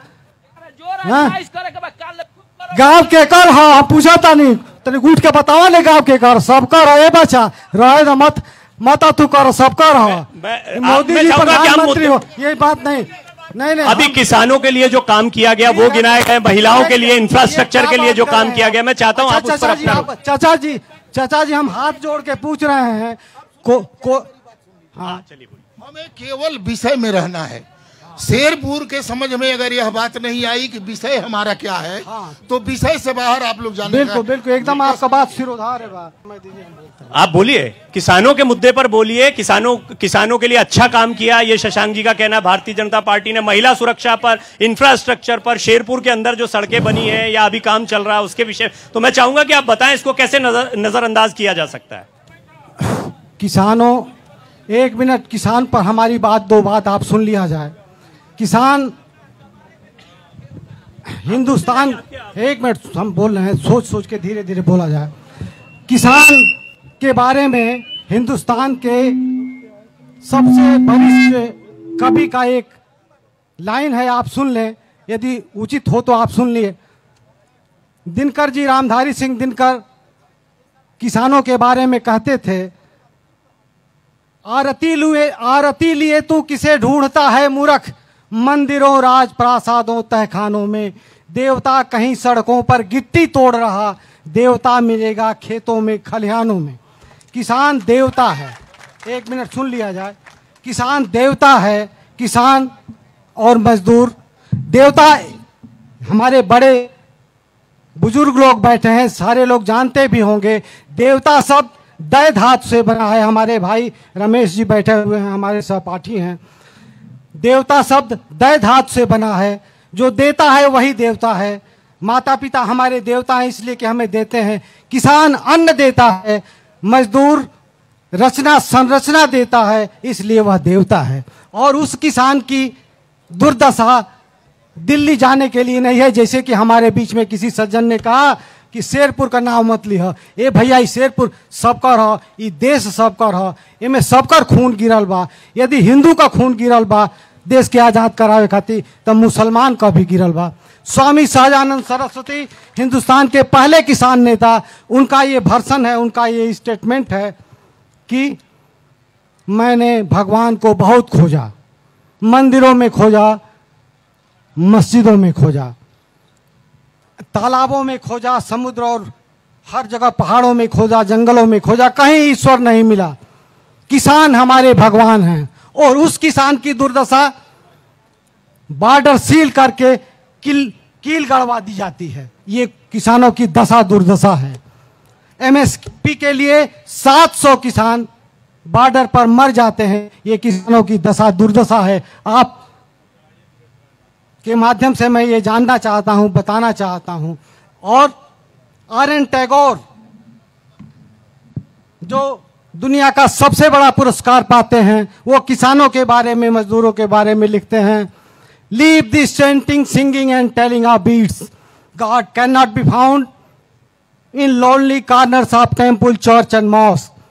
गाँव के कर हो हम पूछा था नहीं तनी गुट के बतावा ले गाँव के कर सबका रहे बच्चा रहे ना मत मत तू कर सबका रहो मोदी जी प्रधानमंत्री हो ये बात नहीं नहीं नहीं अभी किसानों के लिए जो काम किया गया वो गिनाया गया महिलाओं के लिए इंफ्रास्ट्रक्चर के लिए जो काम किया गया मैं चाहता हूँ चाचा जी हम हाथ जोड़ के पूछ रहे हैं हमें केवल विषय में रहना है। शेरपुर के समझ में अगर यह बात नहीं आई कि विषय हमारा क्या है तो विषय से बाहर आप लोग जाने बिल्कुल बिल्कुल एकदम आपका बात सिरोधार है बात। आप बोलिए किसानों के मुद्दे पर बोलिए किसानों के लिए अच्छा काम किया ये शशांक जी का कहना। भारतीय जनता पार्टी ने महिला सुरक्षा पर इंफ्रास्ट्रक्चर पर शेरपुर के अंदर जो सड़कें बनी है या अभी काम चल रहा है उसके विषय तो मैं चाहूंगा कि आप बताएं इसको कैसे नजरअंदाज किया जा सकता है। किसानों एक मिनट किसान पर हमारी बात दो बात आप सुन लिया जाए। किसान हिंदुस्तान एक मिनट हम बोल रहे हैं सोच सोच के धीरे धीरे बोला जाए। किसान के बारे में हिंदुस्तान के सबसे वरिष्ठ कवि का एक लाइन है आप सुन लें यदि उचित हो तो आप सुन लिए। दिनकर जी रामधारी सिंह दिनकर किसानों के बारे में कहते थे आरती लिए तू किसे ढूंढता है मूर्ख मंदिरों राजप्रासादों तहखानों में देवता कहीं सड़कों पर गिट्टी तोड़ रहा देवता मिलेगा खेतों में खलिहानों में। किसान देवता है एक मिनट सुन लिया जाए। किसान देवता है किसान और मजदूर देवता। हमारे बड़े बुजुर्ग लोग बैठे हैं सारे लोग जानते भी होंगे देवता शब्द दै धातु से बना है। हमारे भाई रमेश जी बैठे हुए हैं हमारे सहपाठी हैं। देवता शब्द दै धातु से बना है जो देता है वही देवता है। माता पिता हमारे देवता हैं इसलिए कि हमें देते हैं। किसान अन्न देता है मजदूर रचना संरचना देता है इसलिए वह देवता है। और उस किसान की दुर्दशा दिल्ली जाने के लिए नहीं है जैसे कि हमारे बीच में किसी सज्जन ने कहा कि शेरपुर का नाम मत लिह ए भैया शेरपुर सबका रह ये देश सबका रह एमे सबकर खून गिरल बा। यदि हिंदू का खून गिरल बा देश के आज़ाद करावे खातिर तो मुसलमान का भी गिरल बा। स्वामी सहजानंद सरस्वती हिंदुस्तान के पहले किसान नेता उनका ये भर्सन है उनका ये स्टेटमेंट है कि मैंने भगवान को बहुत खोजा मंदिरों में खोजा मस्जिदों में खोजा तालाबों में खोजा समुद्र और हर जगह पहाड़ों में खोजा जंगलों में खोजा कहीं ईश्वर नहीं मिला। किसान हमारे भगवान हैं और उस किसान की दुर्दशा बॉर्डर सील करके कील गड़वा दी जाती है। ये किसानों की दशा दुर्दशा है। एमएसपी के लिए 700 किसान बॉर्डर पर मर जाते हैं। ये किसानों की दशा दुर्दशा है। आप के माध्यम से मैं ये जानना चाहता हूं बताना चाहता हूं और आर्यन टैगोर जो दुनिया का सबसे बड़ा पुरस्कार पाते हैं वो किसानों के बारे में मजदूरों के बारे में लिखते हैं। Leave this chanting singing and telling of beads God can not be found in lonely corners of temple church and mosque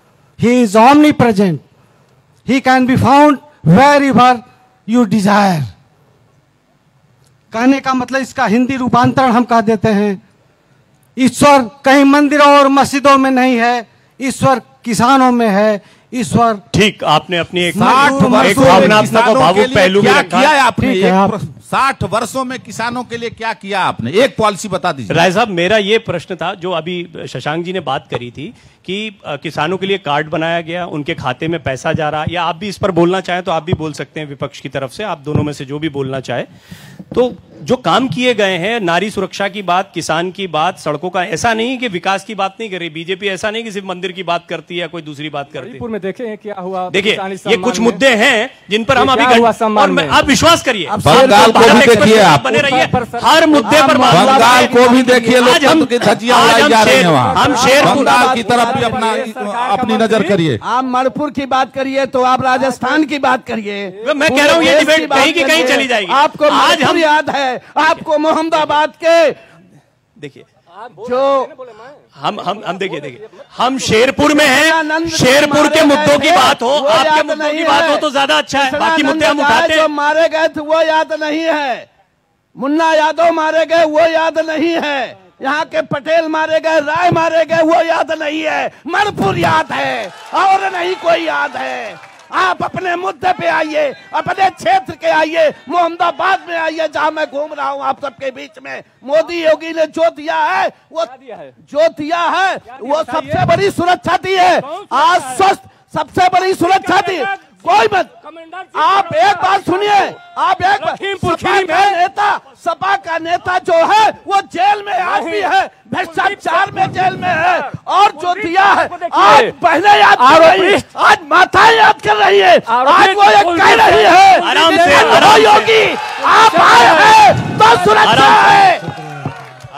he is omnipresent he can be found wherever you desire. कहने का मतलब इसका हिंदी रूपांतरण हम कह देते हैं ईश्वर कहीं मंदिरों और मस्जिदों में नहीं है ईश्वर किसानों में है ईश्वर। ठीक आपने अपनी एक भावनात्मक और भावुक पहलू में रखा है आपने 60 वर्षों में किसानों के लिए क्या किया आपने एक पॉलिसी बता दीजिए। राय साहब मेरा ये प्रश्न था जो अभी शशांक जी ने बात करी थी कि किसानों के लिए कार्ड बनाया गया उनके खाते में पैसा जा रहा या आप भी इस पर बोलना चाहें तो आप भी बोल सकते हैं विपक्ष की तरफ से आप दोनों में से जो भी बोलना चाहे तो जो काम किए गए हैं, नारी सुरक्षा की बात, किसान की बात, सड़कों का, ऐसा नहीं कि विकास की बात नहीं कर रही बीजेपी, ऐसा नहीं कि सिर्फ मंदिर की बात करती है या कोई दूसरी बात करती है। गाजीपुर में देखे हैं क्या हुआ, देखिए ये कुछ मुद्दे हैं जिन पर हम अभी, आप विश्वास करिए, बने रहिए हर मुद्दे पर, बंगाल को भी देखिए, हम शेरपुर की तरफ अपनी नजर करिए, आप मणिपुर की बात करिए तो आप राजस्थान की बात करिए, मैं कह रहा हूँ ये डिबेट कहीं की कहीं चली जाएगी। आपको आज हम याद है आपको मोहम्मदाबाद के, देखिए जो हम देखिए हम शेरपुर में हैं, शेरपुर के मुद्दों की बात हो, आपके मुद्दों की बात हो तो ज्यादा अच्छा है, बाकी मुद्दे हम उठाते हैं। जो मारे गए थे वो याद नहीं है, मुन्ना यादव मारे गए वो याद नहीं है, यहाँ के पटेल मारे गए, राय मारे गए वो याद नहीं है, मणिपुर याद है और नहीं कोई याद है। आप अपने मुद्दे पे आइए, अपने क्षेत्र के आइए, मोहम्मदाबाद में आइए जहाँ मैं घूम रहा हूँ आप सबके बीच में। मोदी योगी ने जो दिया है वो सबसे बड़ी सुरक्षा दी है, आज स्वस्थ सबसे बड़ी सुरक्षा दी, कोई मत। आप एक बात सुनिए, आप एक बार, नेता सपा का नेता जो है वो जेल में आज भी है, भ्रष्टाचार में जेल में है, और जो दिया है आज पहले याद कर रही है, आज माथा याद कर रही है, आज वो ये कह रही है योगी आप आए हैं तो सुरक्षा है।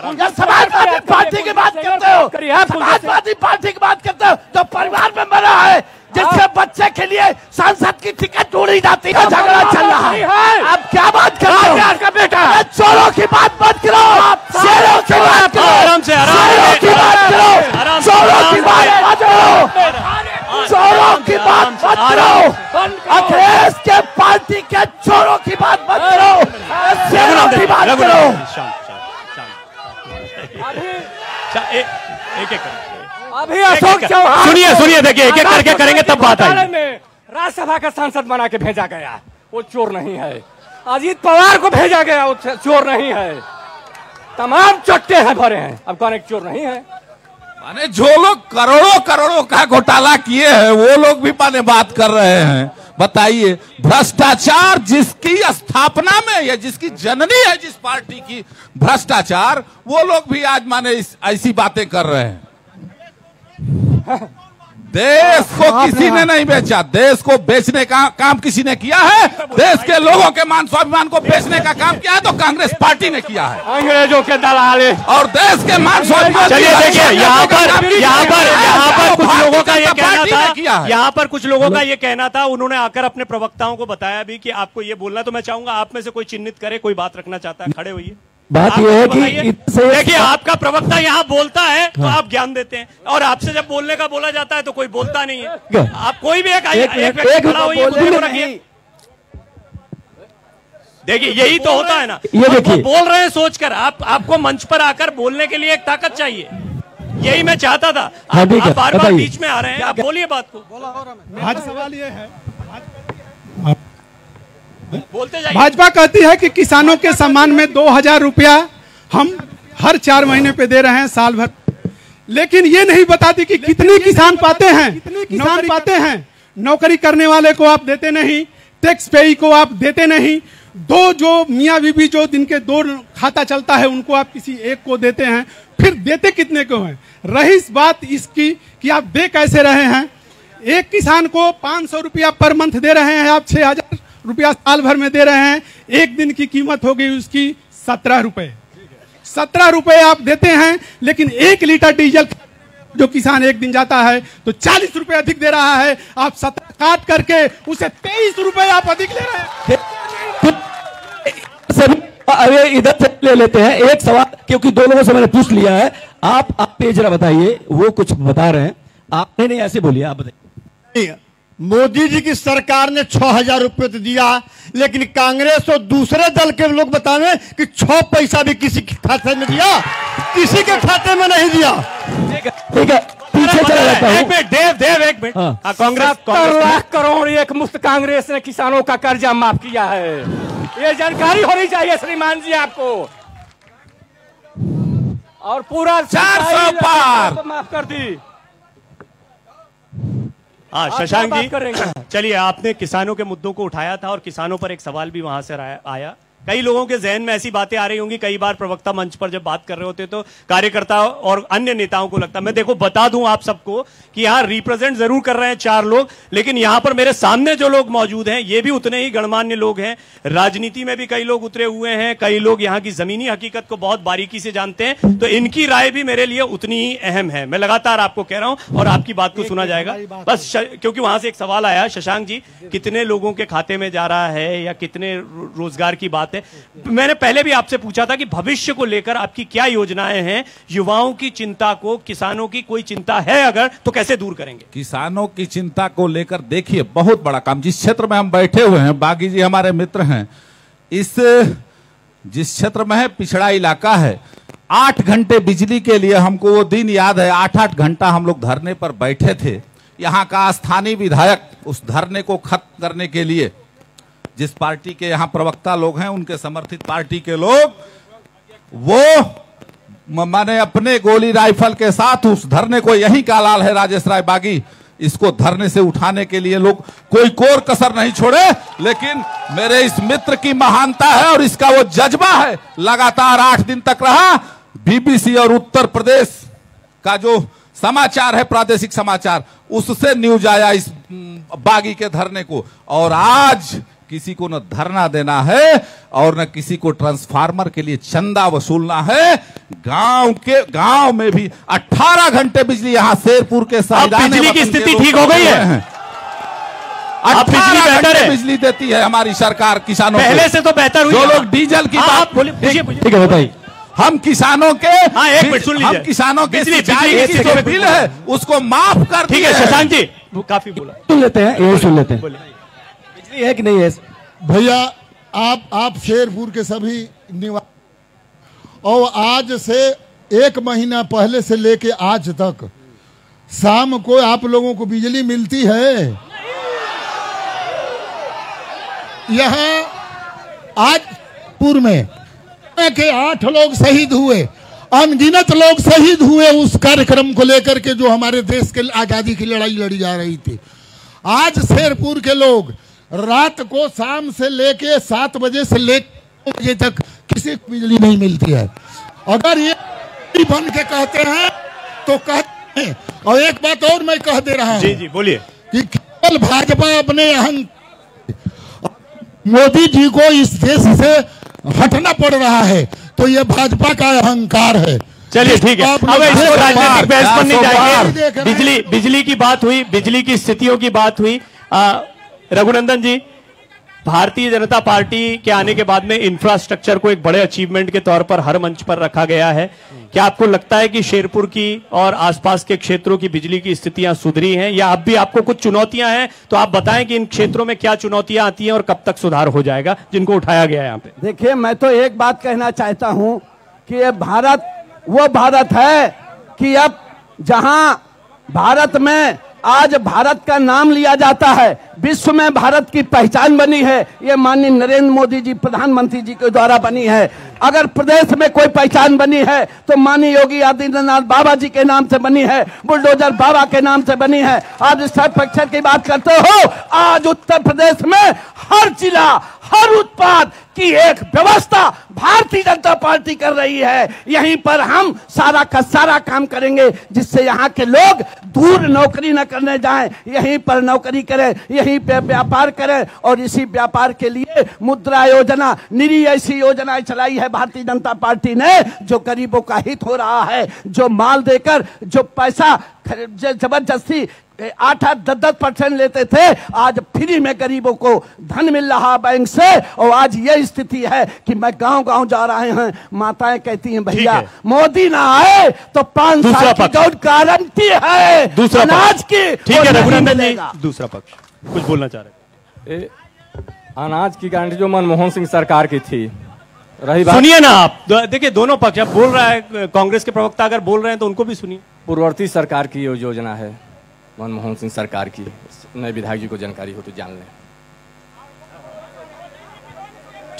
समाजवादी पार्टी की बात करते हो, समाजवादी पार्टी की बात करते हो तो परिवार में मरा है जिससे बच्चे के लिए सांसद की टिकट ढूंढी जाती है, झगड़ा चल रहा है, आप क्या बात कर रहे हो बेटा? चोरों की बात मत करो, शेरों की बात करो, शेरों की बात करो, चोरों की बात मत करो, चोरों की बात मत करो, अखिलेश के पार्टी के चोरों की बात मत करो, शेरों की बात करो। अभी अशोक चौहान सुनिए देखिए एक एक करके करेंगे तब बात आएगी। राज्यसभा का सांसद बना के भेजा गया वो चोर नहीं है, अजीत पवार को भेजा गया वो चोर नहीं है, तमाम चट्टे हैं भरे हैं, अब कौन एक चोर नहीं है? माने जो लोग करोड़ों करोड़ों का घोटाला किए हैं वो लोग भी माने बात कर रहे हैं। बताइए, भ्रष्टाचार जिसकी स्थापना में है, जिसकी जननी है जिस पार्टी की, भ्रष्टाचार वो लोग भी आज माने ऐसी बातें कर रहे हैं। देश को किसी ने नहीं बेचा, देश को बेचने का काम किसी ने किया है? देश के लोगों के मान स्वाभिमान को बेचने का काम किया है तो कांग्रेस पार्टी ने किया है, अंग्रेजों के दलाल और देश के मान स्वाभिमान। चलिए देखिए यहाँ पर कुछ लोगों का ये कहना था, उन्होंने आकर अपने प्रवक्ताओं को बताया भी कि आपको ये बोलना, तो मैं चाहूंगा आप में से कोई चिन्हित करे, कोई बात रखना चाहता है, खड़े हुई। बात यह है कि देखिए आपका प्रवक्ता यहाँ बोलता है तो आप ज्ञान देते हैं, और आपसे जब बोलने का बोला जाता है तो कोई बोलता नहीं है। आप कोई भी एक खड़ा हुई, देखिए यही तो होता है ना, बोल रहे हैं सोचकर, आपको मंच पर आकर बोलने के लिए एक ताकत चाहिए, यही मैं चाहता था। आप बार बार बीच में आ रहे हैं, आप बोलिए बात को। सवाल ये है, भाजपा कहती है कि किसानों के सम्मान में 2000 रुपया हम हर 4 महीने पे दे रहे हैं साल भर, लेकिन ये नहीं बताती कि कितने किसान पाते हैं, नौकरी करने वाले को आप देते नहीं, टैक्स पेई को आप देते नहीं, दो जो मियाँ बीबी जो जिनके 2 खाता चलता है उनको आप किसी एक को देते हैं, फिर देते कितने को है? रही इस बात इसकी कि आप दे कैसे रहे हैं, एक किसान को 500 रुपया पर मंथ दे रहे हैं, आप 6000 रुपया साल भर में दे रहे हैं, एक दिन की कीमत हो गई उसकी 17 रुपए, 17 रुपए आप देते हैं, लेकिन 1 लीटर डीजल जो किसान एक दिन जाता है तो 40 रुपए अधिक दे रहा है, आप 17 काट करके उसे 23 रुपए आप अधिक ले रहे हैं। अरे इधर से ले लेते हैं एक सवाल, क्योंकि 2 लोगों से मैंने पूछ लिया है। आप जरा बताइए, वो कुछ बता रहे हैं, आपने नहीं ऐसे बोलिए, आप बताइए। मोदी जी की सरकार ने 6000 रुपये तो दिया, लेकिन कांग्रेस और दूसरे दल के लोग बताएं कि 6 पैसा भी किसी के खाते में दिया, किसी के खाते में नहीं दिया। ठीक है, पीछे चला जाता हूं। एक मिनट, कांग्रेस 70 लाख करोड़ एक मुफ्त कांग्रेस ने किसानों का कर्जा माफ किया है, ये जानकारी होनी चाहिए श्रीमान जी आपको। और पूरा 400 पार माफ कर दी। हाँ शशांक जी, चलिए आपने किसानों के मुद्दों को उठाया था और किसानों पर एक सवाल भी वहां से आया कई लोगों के जहन में ऐसी बातें आ रही होंगी, कई बार प्रवक्ता मंच पर जब बात कर रहे होते तो कार्यकर्ता और अन्य नेताओं को लगता है, मैं देखो बता दूं आप सबको कि यहाँ रिप्रेजेंट जरूर कर रहे हैं चार लोग, लेकिन यहाँ पर मेरे सामने जो लोग मौजूद हैं ये भी उतने ही गणमान्य लोग हैं। राजनीति में भी कई लोग उतरे हुए हैं, कई लोग यहाँ की जमीनी हकीकत को बहुत बारीकी से जानते हैं, तो इनकी राय भी मेरे लिए उतनी ही अहम है। मैं लगातार आपको कह रहा हूं और आपकी बात को सुना जाएगा। बस क्योंकि वहां से एक सवाल आया, शशांक जी कितने लोगों के खाते में जा रहा है या कितने रोजगार की बात है, मैंने पहले भी आपसे पूछा था कि भविष्य को लेकर आपकी क्या योजनाएं हैं, युवाओं की चिंता को, किसानों की कोई चिंता है अगर तो कैसे दूर करेंगे? किसानों की चिंता को लेकर देखिए बहुत बड़ा काम, जिस क्षेत्र में हम बैठे हुए हैं, बागी जी हमारे मित्र हैं, इस जिस क्षेत्र में है पिछड़ा इलाका है, 8 घंटे बिजली के लिए, हमको वो दिन याद है 8-8 घंटा हम लोग धरने पर बैठे थे। यहाँ का स्थानीय विधायक उस धरने को खत्म करने के लिए, जिस पार्टी के यहाँ प्रवक्ता लोग हैं उनके समर्थित पार्टी के लोग, वो मैंने अपने गोली राइफल के साथ उस धरने को, यही का लाल है राजेश राय बागी, इसको धरने से उठाने के लिए लोग कोई कोर कसर नहीं छोड़े। लेकिन मेरे इस मित्र की महानता है और इसका वो जज्बा है, लगातार 8 दिन तक रहा। बीबीसी और उत्तर प्रदेश का जो समाचार है, प्रादेशिक समाचार, उससे न्यूज आया इस बागी के धरने को। और आज किसी को न धरना देना है और न किसी को ट्रांसफार्मर के लिए चंदा वसूलना है। गांव में भी 18 घंटे बिजली, यहाँ शेरपुर के बिजली की स्थिति ठीक हो गई है, 18 घंटे बिजली देती है हमारी सरकार किसानों को। पहले से तो बेहतर हुई। जो लोग डीजल की बात ठीक है भाई, हम किसानों के जो बिल है उसको माफ कर, ठीक है शशांक जी काफी बोला, सुन लेते हैं, ये सुन लेते हैं बिजली है कि नहीं है। भैया आप शेरपुर के सभी निवासी, और आज से 1 महीना पहले से लेके आज तक शाम को आप लोगों को बिजली मिलती है। यहाँ आजपुर में के 8 लोग शहीद हुए, अनगिनत लोग शहीद हुए उस कार्यक्रम को लेकर के जो हमारे देश के आजादी की लड़ाई लड़ी जा रही थी। आज शेरपुर के लोग रात को शाम से लेके 7 बजे से लेकर 9 बजे तक किसी को बिजली नहीं मिलती है। अगर ये बन के कहते हैं तो कहते हैं। और एक बात और मैं कह दे रहा हूँ, जी जी बोलिए, कि केवल भाजपा अपने मोदी जी को इस देश से हटना पड़ रहा है, तो ये भाजपा का अहंकार है। चलिए ठीक है, अब इसको राजनीतिक बहस पर नहीं जाएंगे। बिजली की बात हुई, बिजली की स्थितियों की बात हुई। रघुनंदन जी, भारतीय जनता पार्टी के आने के बाद में इंफ्रास्ट्रक्चर को एक बड़े अचीवमेंट के तौर पर हर मंच पर रखा गया है। क्या आपको लगता है कि शेरपुर की और आसपास के क्षेत्रों की बिजली की स्थितियां सुधरी हैं, या अब भी आपको कुछ चुनौतियां हैं? तो आप बताएं कि इन क्षेत्रों में क्या चुनौतियां आती हैं और कब तक सुधार हो जाएगा जिनको उठाया गया है यहाँ पे। देखिये, मैं तो एक बात कहना चाहता हूँ कि ये भारत वो भारत है कि अब जहाँ भारत में आज भारत का नाम लिया जाता है, विश्व में भारत की पहचान बनी है, ये माननीय नरेंद्र मोदी जी प्रधानमंत्री जी के द्वारा बनी है। अगर प्रदेश में कोई पहचान बनी है तो माननीय योगी आदित्यनाथ बाबा जी के नाम से बनी है, बुलडोजर बाबा के नाम से बनी है। आज स्ट्रक्चर की बात करते हो, आज उत्तर प्रदेश में हर जिला, हर उत्पाद की एक व्यवस्था भारतीय जनता पार्टी कर रही है। यहीं पर हम सारा का सारा काम करेंगे जिससे यहाँ के लोग दूर नौकरी न करने जाएं, यहीं पर नौकरी करें, यहीं पर व्यापार करें। और इसी व्यापार के लिए मुद्रा योजना, निरी ऐसी योजनाएं चलाई है भारतीय जनता पार्टी ने, जो गरीबों का हित हो रहा है, जो माल देकर, जो पैसा जबरदस्ती 8-10% लेते थे, आज फ्री में गरीबों को धन मिल रहा बैंक से। और आज ये स्थिति है कि मैं गांव-गांव जा रहे हैं, माताएं कहती हैं भैया मोदी ना आए तो 5 साल की दौड़ गारंटी है अनाज की। ठीक है रघुनंदन जी, दूसरा पक्ष कुछ बोलना चाह रहे हैं। अनाज की गारंटी जो मनमोहन सिंह सरकार की थी, रही बात सुनिए ना आप। देखिए दोनों पक्ष, आप बोल रहा है कांग्रेस के प्रवक्ता अगर बोल रहे हैं तो उनको भी सुनिए। पूर्ववर्ती सरकार की योजना है, मनमोहन सिंह सरकार की, नए विधायक जी को जानकारी हो तो जान लें,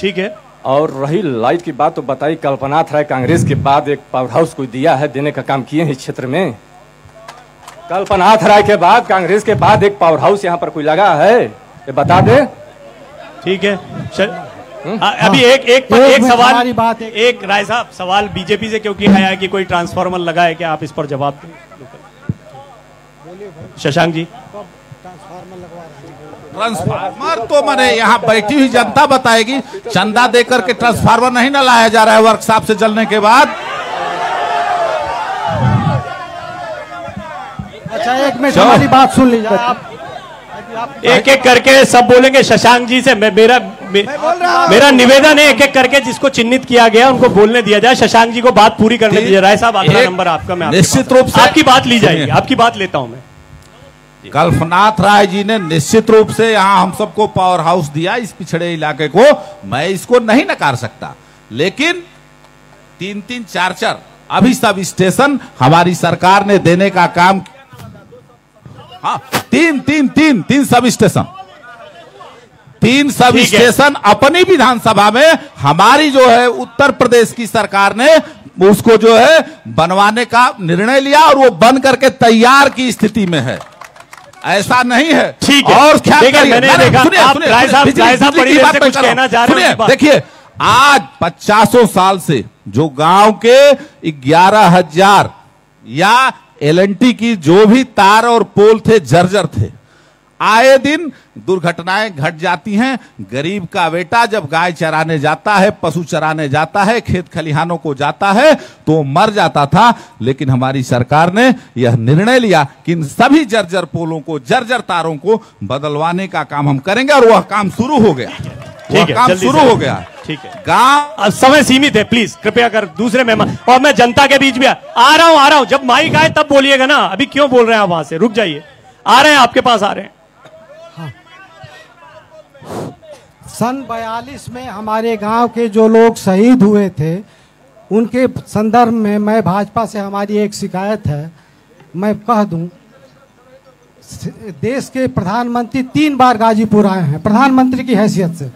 ठीक है। और रही लाइट की बात तो बताई, कल्पनाथ राय कांग्रेस के बाद एक पावर हाउस को दिया है, देने का काम किए हैं क्षेत्र में। कल्पनाथ राय के बाद, कांग्रेस के बाद एक पावर हाउस यहाँ पर कोई लगा है, ये बता दे, ठीक है। अभी एक सवाल, एक राय साहब सवाल बीजेपी से क्योंकि आया कि कोई ट्रांसफार्मर लगा है, क्या आप इस पर जवाब दें? शशांक जी, ट्रांसफार्मर तो मैंने यहाँ बैठी हुई जनता बताएगी, चंदा देकर के ट्रांसफार्मर नहीं ना लाया जा रहा है वर्कशॉप से जलने के बाद। अच्छा एक मिनट हमारी बात सुन लीजिए आप, एक एक करके सब बोलेंगे। शशांक जी से मेरा निवेदन है एक एक करके जिसको चिन्हित किया गया उनको बोलने दिया जाए। शशांक जी को बात पूरी करने दीजिए। राय साहब आपका नंबर, आपका मैं निश्चित रूप से आपकी बात ली जाएगी, आपकी बात लेता हूँ मैं। कल्पनाथ राय जी ने निश्चित रूप से यहाँ हम सबको पावर हाउस दिया इस पिछड़े इलाके को, मैं इसको नहीं नकार सकता, लेकिन 3-3 4-4 अभी सब स्टेशन हमारी सरकार ने देने का काम, हाँ 3 सब स्टेशन, 3 सब स्टेशन अपनी विधानसभा में हमारी जो है उत्तर प्रदेश की सरकार ने उसको जो है बनवाने का निर्णय लिया और वो बन करके तैयार की स्थिति में है, ऐसा नहीं है। ठीक है, और क्या सुनिए, देखिए आज 500 साल से जो गांव के 11,000 या एलएनटी की जो भी तार और पोल थे जर्जर थे, आए दिन दुर्घटनाएं घट जाती हैं। गरीब का बेटा जब गाय चराने जाता है, पशु चराने जाता है, खेत खलिहानों को जाता है तो मर जाता था, लेकिन हमारी सरकार ने यह निर्णय लिया कि इन सभी जर्जर पोलों को, जर्जर तारों को बदलवाने का काम हम करेंगे और वह काम शुरू हो गया। ठीक है, काम शुरू हो गया। ठीक है, गाँव समय सीमित है, प्लीज कृपया कर दूसरे मेहमान, और मैं जनता के बीच में आ रहा हूँ, जब माइक आए तब बोलिएगा ना, अभी क्यों बोल रहे हैं आप वहां से? रुक जाइए, आ रहे हैं आपके पास, आ रहे हैं। सन 42 में हमारे गांव के जो लोग शहीद हुए थे उनके संदर्भ में मैं भाजपा से हमारी एक शिकायत है, मैं कह दूं, देश के प्रधानमंत्री 3 बार गाजीपुर आए हैं प्रधानमंत्री की हैसियत से,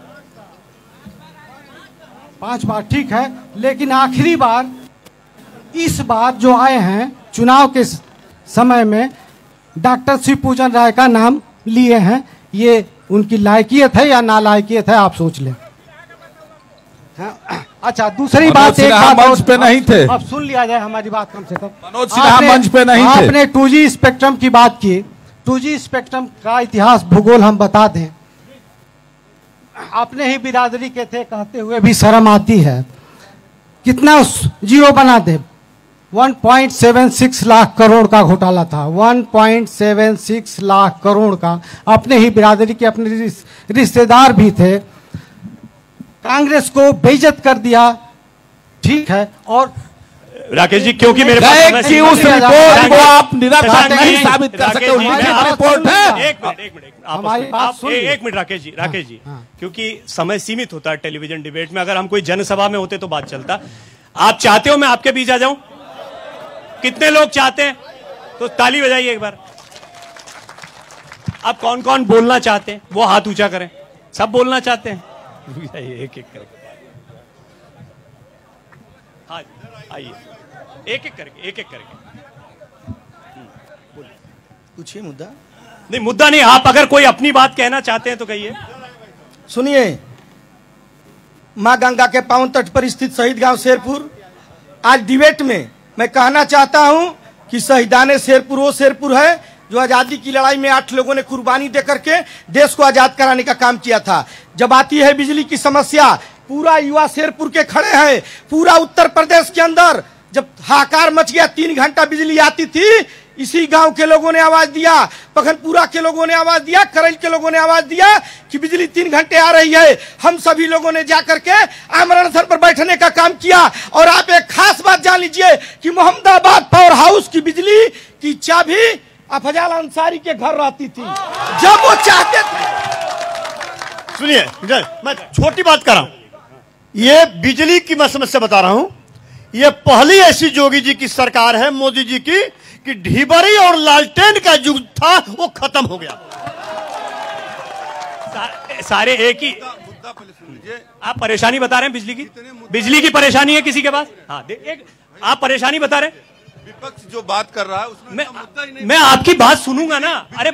5 बार ठीक है, लेकिन आखिरी बार इस बार जो आए हैं चुनाव के समय में डॉक्टर शिव पूजन राय का नाम लिए हैं, ये उनकी लायकियत है या नालायकियत है आप सोच लें। अच्छा दूसरी बात, एक बात मंच पे नहीं थे, अब सुन लिया जाए हमारी बात कम से कम। मनोज सिन्हा मंच पे नहीं थे। आपने 2G स्पेक्ट्रम की बात की, 2G स्पेक्ट्रम का इतिहास भूगोल हम बता दें, अपने ही बिरादरी के थे कहते हुए भी शर्म आती है। कितना जियो बना दे, 1.76 लाख करोड़ का घोटाला था, 1.76 लाख करोड़ का, अपने ही बिरादरी के, अपने रिश्तेदार भी थे। कांग्रेस को बेइज्जत कर दिया, ठीक है। और राकेश जी क्योंकि मेरे पास उस रिपोर्ट को आप निराधार नहीं साबित कर सकते, रिपोर्ट है। एक मिनट राकेश जी, क्योंकि समय सीमित होता है टेलीविजन डिबेट में, अगर हम कोई जनसभा में होते तो बात चलता। आप चाहते हो मैं आपके बीच आ जाऊं? कितने लोग चाहते हैं? तो ताली बजाइए एक बार। आप कौन कौन बोलना चाहते हैं वो हाथ ऊंचा करें। सब बोलना चाहते हैं? एक-एक करके आइए, एक-एक करके पूछिए। मुद्दा नहीं, आप अगर कोई अपनी बात कहना चाहते हैं तो कहिए। सुनिए, माँ गंगा के पावन तट पर स्थित शहीद गांव शेरपुर, आज डिबेट में मैं कहना चाहता हूं कि शहीदाने शेरपुर वो शेरपुर है जो आजादी की लड़ाई में 8 लोगों ने कुर्बानी देकर के देश को आजाद कराने का काम किया था। जब आती है बिजली की समस्या, पूरा युवा शेरपुर के खड़े हैं, पूरा उत्तर प्रदेश के अंदर जब हाहाकार मच गया, 3 घंटा बिजली आती थी, इसी गांव के लोगों ने आवाज दिया, पखनपुरा के लोगों ने आवाज दिया, करैल के लोगों ने आवाज दिया कि बिजली 3 घंटे आ रही है। हम सभी लोगों ने जाकर के आमरण स्थल पर बैठने का काम किया। और आप एक खास बात जान लीजिए कि मोहम्मदाबाद पावर हाउस की बिजली की चाबी अफजाल अंसारी के घर रहती थी जब वो चाहते थे। सुनिए, मैं छोटी बात कर रहा हूं, ये बिजली की मैं समस्या बता रहा हूं। ये पहली ऐसी जोगी जी की सरकार है, मोदी जी की, कि ढीबरी और लालटेन का युग था वो खत्म हो गया। सारे एक ही मुद्दा पहले सुन लीजिए। आप परेशानी बता रहे हैं बिजली की परेशानी है किसी के पास? हाँ, आप परेशानी बता रहे हैं। विपक्ष जो बात कर रहा है उसमें मुद्दा ही नहीं। मैं आपकी बात सुनूंगा ना। अरे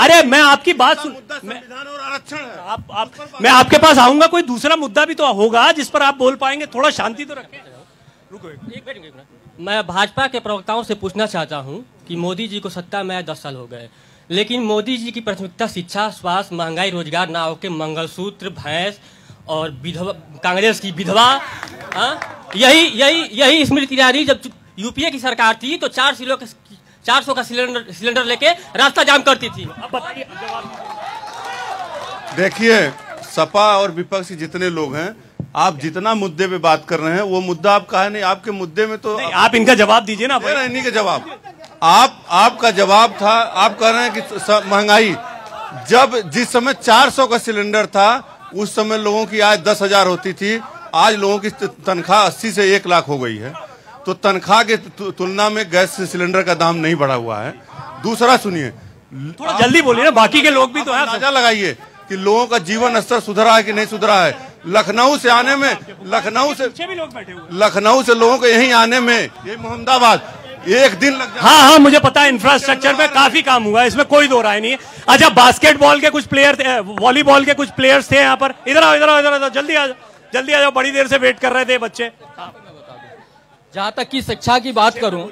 अरे मैं आपकी बात सुन, संविधान और आरक्षण है। आप मैं आपके पास आऊंगा, कोई दूसरा मुद्दा भी तो होगा जिस पर आप बोल पाएंगे। थोड़ा शांति तो रखें। रुको एक मिनट। मैं भाजपा के प्रवक्ताओं से पूछना चाहता हूँ कि मोदी जी को सत्ता में 10 साल हो गए, लेकिन मोदी जी की प्राथमिकता शिक्षा, स्वास्थ्य, महंगाई, रोजगार ना होके मंगलसूत्र, भैंस और विधवा, कांग्रेस की विधवा, यही स्मृति ईरानी जब यूपीए की सरकार थी तो 400 का सिलेंडर लेके रास्ता जाम करती थी। अब बताइए। देखिए, सपा और विपक्ष के जितने लोग हैं, आप जितना मुद्दे पे बात कर रहे हैं वो मुद्दा आप कहा नहीं। आपके मुद्दे में तो आप इनका जवाब दीजिए ना। इन्हीं का जवाब आपका जवाब था। आप कह रहे हैं कि महंगाई, जब जिस समय 400 का सिलेंडर था उस समय लोगों की आय 10,000 होती थी, आज लोगों की तनख्वाह 80 से 1 लाख हो गई है, तो तनख्वाह के तुलना में गैस सिलेंडर का दाम नहीं बढ़ा हुआ है। दूसरा सुनिए, थोड़ा जल्दी बोलिए ना, बाकी के लोग भी तो हैं। अंदाजा लगाइए कि लोगों का जीवन स्तर सुधरा है कि नहीं सुधरा है। लखनऊ से आने में, लखनऊ से लोगों को यहीं आने में, यही मोहम्मदाबाद, एक दिन लग जाए। हाँ, मुझे पता है इंफ्रास्ट्रक्चर में काफी काम हुआ है, इसमें कोई दो राय नहीं है। अच्छा, बास्केटबॉल के कुछ प्लेयर, वॉलीबॉल के कुछ प्लेयर्स थे यहाँ पर। इधर आओ, जल्दी आ जाओ, बड़ी देर से वेट कर रहे थे बच्चे। जहाँ तक कि शिक्षा की बात करूं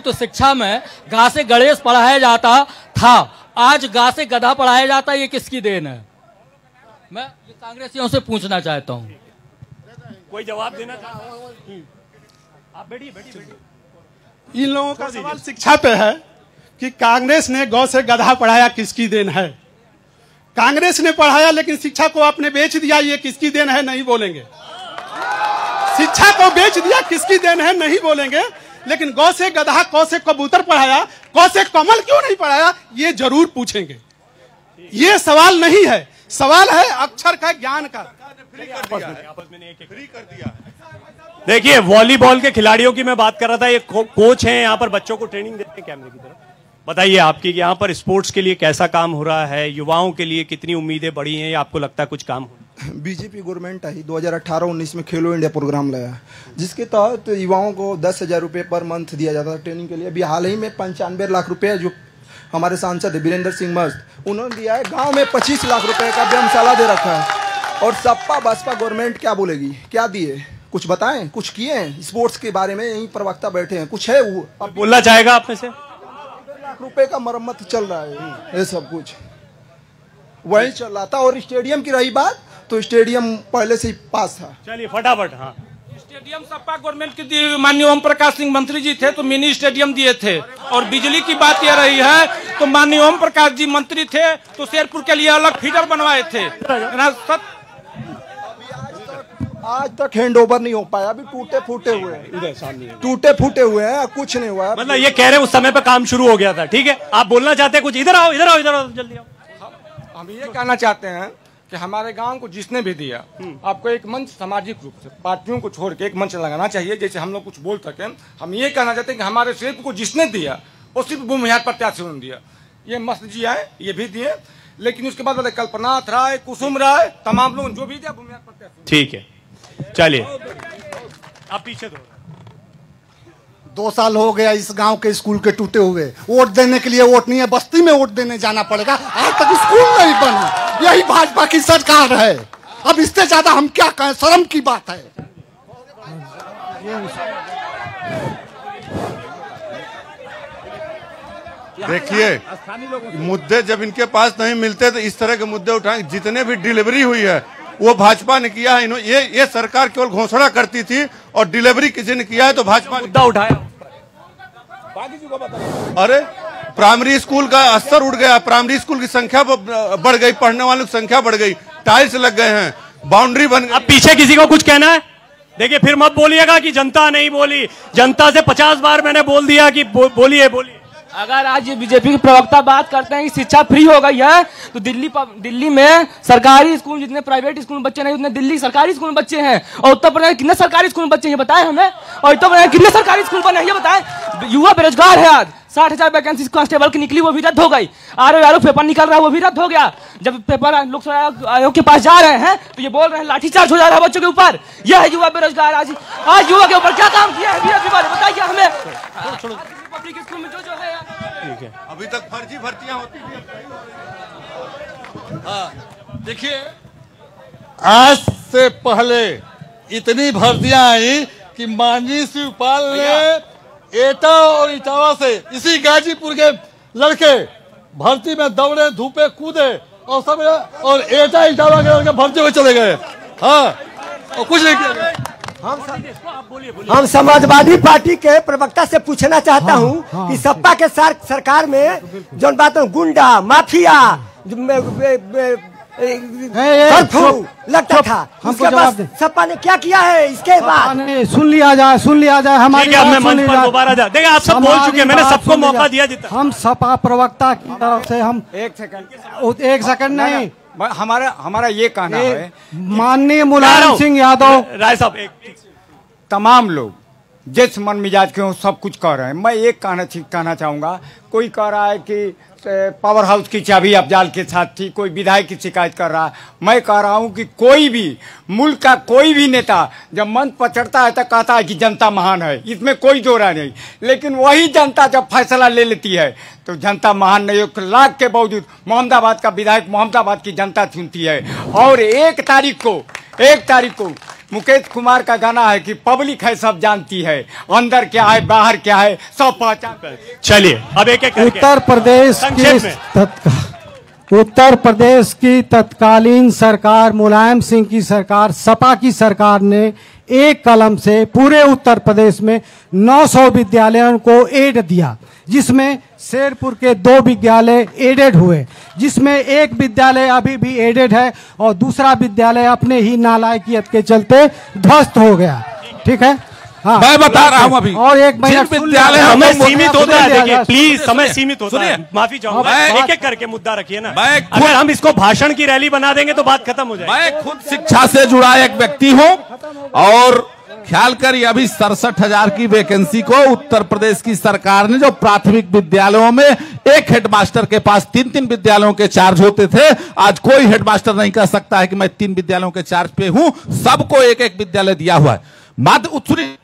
तो शिक्षा में घा से गणेश पढ़ाया जाता था, आज घा से गधा पढ़ाया जाता है। ये किसकी देन है? मैं कांग्रेसियों से पूछना चाहता हूँ। कोई जवाब देना आप? बैठिए। इन लोगों का सवाल शिक्षा पे है कि कांग्रेस ने गौ से गधा पढ़ाया, किसकी देन है? कांग्रेस ने पढ़ाया, लेकिन शिक्षा को आपने बेच दिया, ये किसकी देन है? नहीं बोलेंगे। शिक्षा को बेच दिया, किसकी देन है? नहीं बोलेंगे। लेकिन गौ से गधा, कौ से कबूतर पढ़ाया, कौ से कमल क्यों नहीं पढ़ाया, ये जरूर पूछेंगे। ये सवाल नहीं है, सवाल है अक्षर का, ज्ञान का। देखिए, वॉलीबॉल के खिलाड़ियों की मैं बात कर रहा था। ये कोच हैं यहाँ पर, बच्चों को ट्रेनिंग देते हैं। कैमरे की तरफ बताइए, आपकी यहाँ पर स्पोर्ट्स के लिए कैसा काम हो रहा है? युवाओं के लिए कितनी उम्मीदें बढ़ी हैं? आपको लगता है कुछ काम हो? बीजेपी गवर्नमेंट आई 2018-19 में खेलो इंडिया प्रोग्राम लाया, जिसके तहत युवाओं को 10,000 रुपये पर मंथ दिया जाता है ट्रेनिंग के लिए। अभी हाल ही में 95 लाख रुपये जो हमारे सांसद वीरेंद्र सिंह मस्त, उन्होंने दिया है। गाँव में 25 लाख रुपये का व्यायामशाला दे रखा है। और सपा बसपा गवर्नमेंट क्या बोलेगी? क्या दिए? कुछ बताएं, कुछ किए हैं? स्पोर्ट्स के बारे में यही प्रवक्ता बैठे हैं, कुछ है वो बोलना चाहेगा आप में से? 1 लाख रुपए का मरम्मत चल रहा है, ये सब कुछ वही चल रहा था। और स्टेडियम की रही बात, तो स्टेडियम पहले से ही पास था। चलिए फटाफट। हाँ, स्टेडियम सपा गवर्नमेंट के माननीय ओम प्रकाश सिंह मंत्री जी थे तो मिनी स्टेडियम दिए थे। और बिजली की बात यह रही है तो माननीय ओम प्रकाश जी मंत्री थे तो शेरपुर के लिए अलग फीडर बनवाए थे। आज तक हैंडओवर नहीं हो पाया, अभी टूटे फूटे हुए हैं, कुछ नहीं हुआ। मतलब ये कह रहे हैं उस समय पर काम शुरू हो गया था। ठीक है, आप बोलना चाहते हैं कुछ? इधर आओ, जल्दी आओ। हम ये कहना चाहते हैं कि हमारे गांव को जिसने भी दिया, आपको एक मंच सामाजिक रूप से पार्टियों को छोड़ के एक मंच लगाना चाहिए, जैसे हम लोग कुछ बोल सके। हम ये कहना चाहते हैं कि हमारे शेप को जिसने दिया वो सिर्फ बुमहियार प्रत्याशियों ने दिया। ये मस्त जी आए, ये भी दिए, लेकिन उसके बाद कल्पनाथ राय, कुसुम राय, तमाम लोग जो भी दिया बुमहियार प्रत्याशियों। ठीक है, चलिए आप पीछे। 2 साल हो गया इस गांव के स्कूल के टूटे हुए। वोट देने के लिए वोट नहीं है, बस्ती में वोट देने जाना पड़ेगा। आज तक स्कूल नहीं बना, यही भाजपा की सरकार है। अब इससे ज्यादा हम क्या कहें, शर्म की बात है। देखिए, मुद्दे जब इनके पास नहीं मिलते तो इस तरह के मुद्दे उठाएं। जितने भी डिलीवरी हुई है वो भाजपा ने किया है। ये सरकार केवल घोषणा करती थी और डिलीवरी किसी ने किया है तो भाजपा मुद्दा उठाया। अरे, प्राइमरी स्कूल का स्तर उठ गया, प्राइमरी स्कूल की संख्या बढ़ गई, पढ़ने वालों की संख्या बढ़ गई, टाइल्स लग गए हैं, बाउंड्री बन गई। अब पीछे किसी को कुछ कहना है? देखिए, फिर मत बोलिएगा कि जनता नहीं बोली। जनता से 50 बार मैंने बोल दिया कि बोलिए। अगर आज बीजेपी के प्रवक्ता बात करते हैं कि शिक्षा फ्री हो गई है तो दिल्ली में सरकारी स्कूल जितने प्राइवेट स्कूल में बच्चे नहीं उतने दिल्ली सरकारी स्कूल में बच्चे हैं। और उत्तर प्रदेश में कितने सरकारी स्कूल में बच्चे हैं बताएं हमें। और उत्तर प्रदेश कितने सरकारी स्कूल बने हैं ये बताएं। युवा बेरोजगार है आज, 60,000 वैकेंसी कांस्टेबल की निकली, वो भी रद्द हो गई। आरओ पेपर निकल रहा है, वो भी रद्द हो गया। जब पेपर लोकसेवा आयोग के पास जा रहे हैं तो ये बोल रहे हैं लाठीचार्ज हो जा रहा है बच्चों के ऊपर। यह है युवा बेरोजगार। आज युवा के ऊपर क्या काम किया है बताइए हमें। पब्लिक स्कूल में जो है अभी तक फर्जी भर्तियां होती थी। देखिए, आज से पहले इतनी भर्तियां आई कि माननीय शिवपाल ने एटा और इटावा से इसी गाजीपुर के लड़के भर्ती में दौड़े, धूपे, कूदे और सब, और एटा इटावा के लड़के भर्ती में चले गए। हाँ, और कुछ नहीं किया। हम समाजवादी पार्टी के प्रवक्ता से पूछना चाहता हूँ कि सपा के सरकार में जो बात गुंडा माफिया लगता था, उसके बाद सपा ने क्या किया है? इसके बाद सुन लिया जाए हमारी। आप सब बोल चुके हैं, मैंने सबको मौका दिया। हम सपा प्रवक्ता की तरफ से हम एक सेकंड नहीं, हमारा ये कहना है माननीय मुलायम सिंह यादव राय साहब, एक तमाम लोग जिस मन मिजाज के हों सब कुछ कह रहे हैं। मैं एक कहना चाहूँगा, कोई कह रहा है कि पावर हाउस की चाबी अफजाल के साथ थी, कोई विधायक की शिकायत कर रहा है। मैं कह रहा हूँ कि कोई भी मुल्क का कोई भी नेता जब मन पचड़ता है तो कहता है कि जनता महान है, इसमें कोई दो राय नहीं। लेकिन वही जनता जब फैसला ले लेती है तो जनता महान नहीं। एक लाख के बावजूद मोहम्मदाबाद का विधायक मोहम्मदाबाद की जनता चुनती है। और एक तारीख को मुकेश कुमार का गाना है कि पब्लिक है सब जानती है, अंदर क्या है बाहर क्या है सब पहचान। चलिए अब एक उत्तर प्रदेश की तत्कालीन सरकार मुलायम सिंह की सरकार, सपा की सरकार ने एक कलम से पूरे उत्तर प्रदेश में 900 विद्यालयों को एड दिया, जिसमें शेरपुर के 2 विद्यालय एडेड हुए, जिसमें एक विद्यालय अभी भी एडेड है और दूसरा विद्यालय अपने ही नालायकियत के चलते ध्वस्त हो गया। ठीक है, हाँ, मैं बता रहा हूँ अभी। और एक विद्यालय हमें सीमित होता है, देखिए प्लीज समय सीमित होता है, माफी चाहूंगा। एक एक करके मुद्दा रखिए ना। अगर हम इसको भाषण की रैली बना देंगे तो बात खत्म हो जाएगी। मैं खुद शिक्षा से जुड़ा एक व्यक्ति हूँ और ख्याल करिए, अभी 67,000 की वैकेंसी को उत्तर प्रदेश की सरकार ने, जो प्राथमिक विद्यालयों में एक हेडमास्टर के पास 3-3 विद्यालयों के चार्ज होते थे, आज कोई हेडमास्टर नहीं कह सकता है कि मैं 3 विद्यालयों के चार्ज पे हूं। सबको 1-1 विद्यालय दिया हुआ है।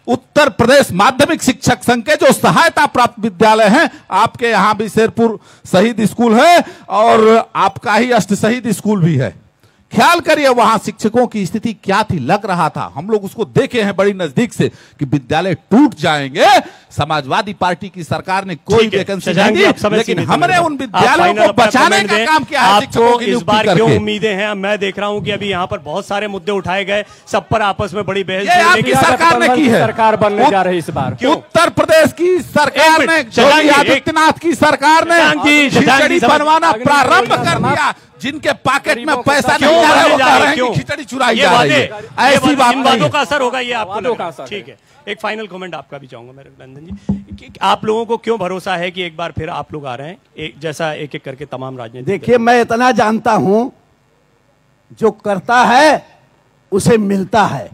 उत्तर प्रदेश माध्यमिक शिक्षक संघ के जो सहायता प्राप्त विद्यालय हैं, आपके यहाँ भी शेरपुर शहीद स्कूल है और आपका ही अष्ट शहीद स्कूल भी है। ख्याल करिए वहां शिक्षकों की स्थिति क्या थी। लग रहा था, हम लोग उसको देखे हैं बड़ी नजदीक से, कि विद्यालय टूट जाएंगे। समाजवादी पार्टी की सरकार ने कोई वैकेंसी नहीं दी, लेकिन हमने उन विद्यालयों को बचाने का काम किया है। आपको इस बार क्यों उम्मीदें हैं? मैं देख रहा हूं कि अभी यहां पर बहुत सारे मुद्दे उठाए गए, सब पर आपस में बड़ी बहस सरकार ने की है। सरकार बनने जा रही इस बार उत्तर प्रदेश की सरकार ने, आदित्यनाथ की सरकार ने बनवाना प्रारंभ कर दिया। जिनके पॉकेट में पैसा नहीं जा रहा है कि खिचड़ी चुराई जा रही है, ऐसी बातों का असर होगा ये आपको। ठीक है, एक फाइनल कमेंट आपका भी चाहूंगा मैं, रघुनंदन जी। आप लोगों को क्यों भरोसा है कि एक बार फिर आप लोग आ रहे हैं, एक जैसा एक एक करके तमाम राजनीतिक? देखिए, मैं इतना जानता हूं, जो करता है उसे मिलता है।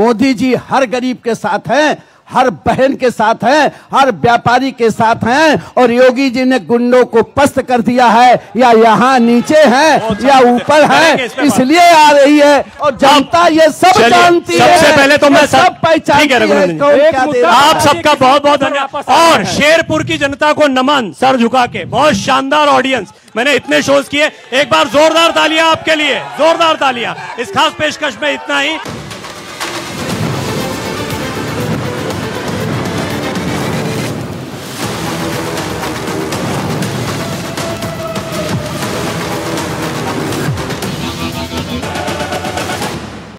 मोदी जी हर गरीब के साथ हैं, हर बहन के साथ हैं, हर व्यापारी के साथ हैं, और योगी जी ने गुंडों को पस्त कर दिया है। या यहाँ नीचे हैं या ऊपर हैं, इसलिए आ रही है। और जनता ये सब जानती है। सबसे पहले तो मैं सब पहचानती, आप सबका बहुत बहुत धन्यवाद। और शेरपुर की जनता को नमन, सर झुका के। बहुत शानदार ऑडियंस, मैंने इतने शोज किए। एक बार जोरदार तालियां आपके लिए, जोरदार तालियां। इस खास पेशकश में इतना ही।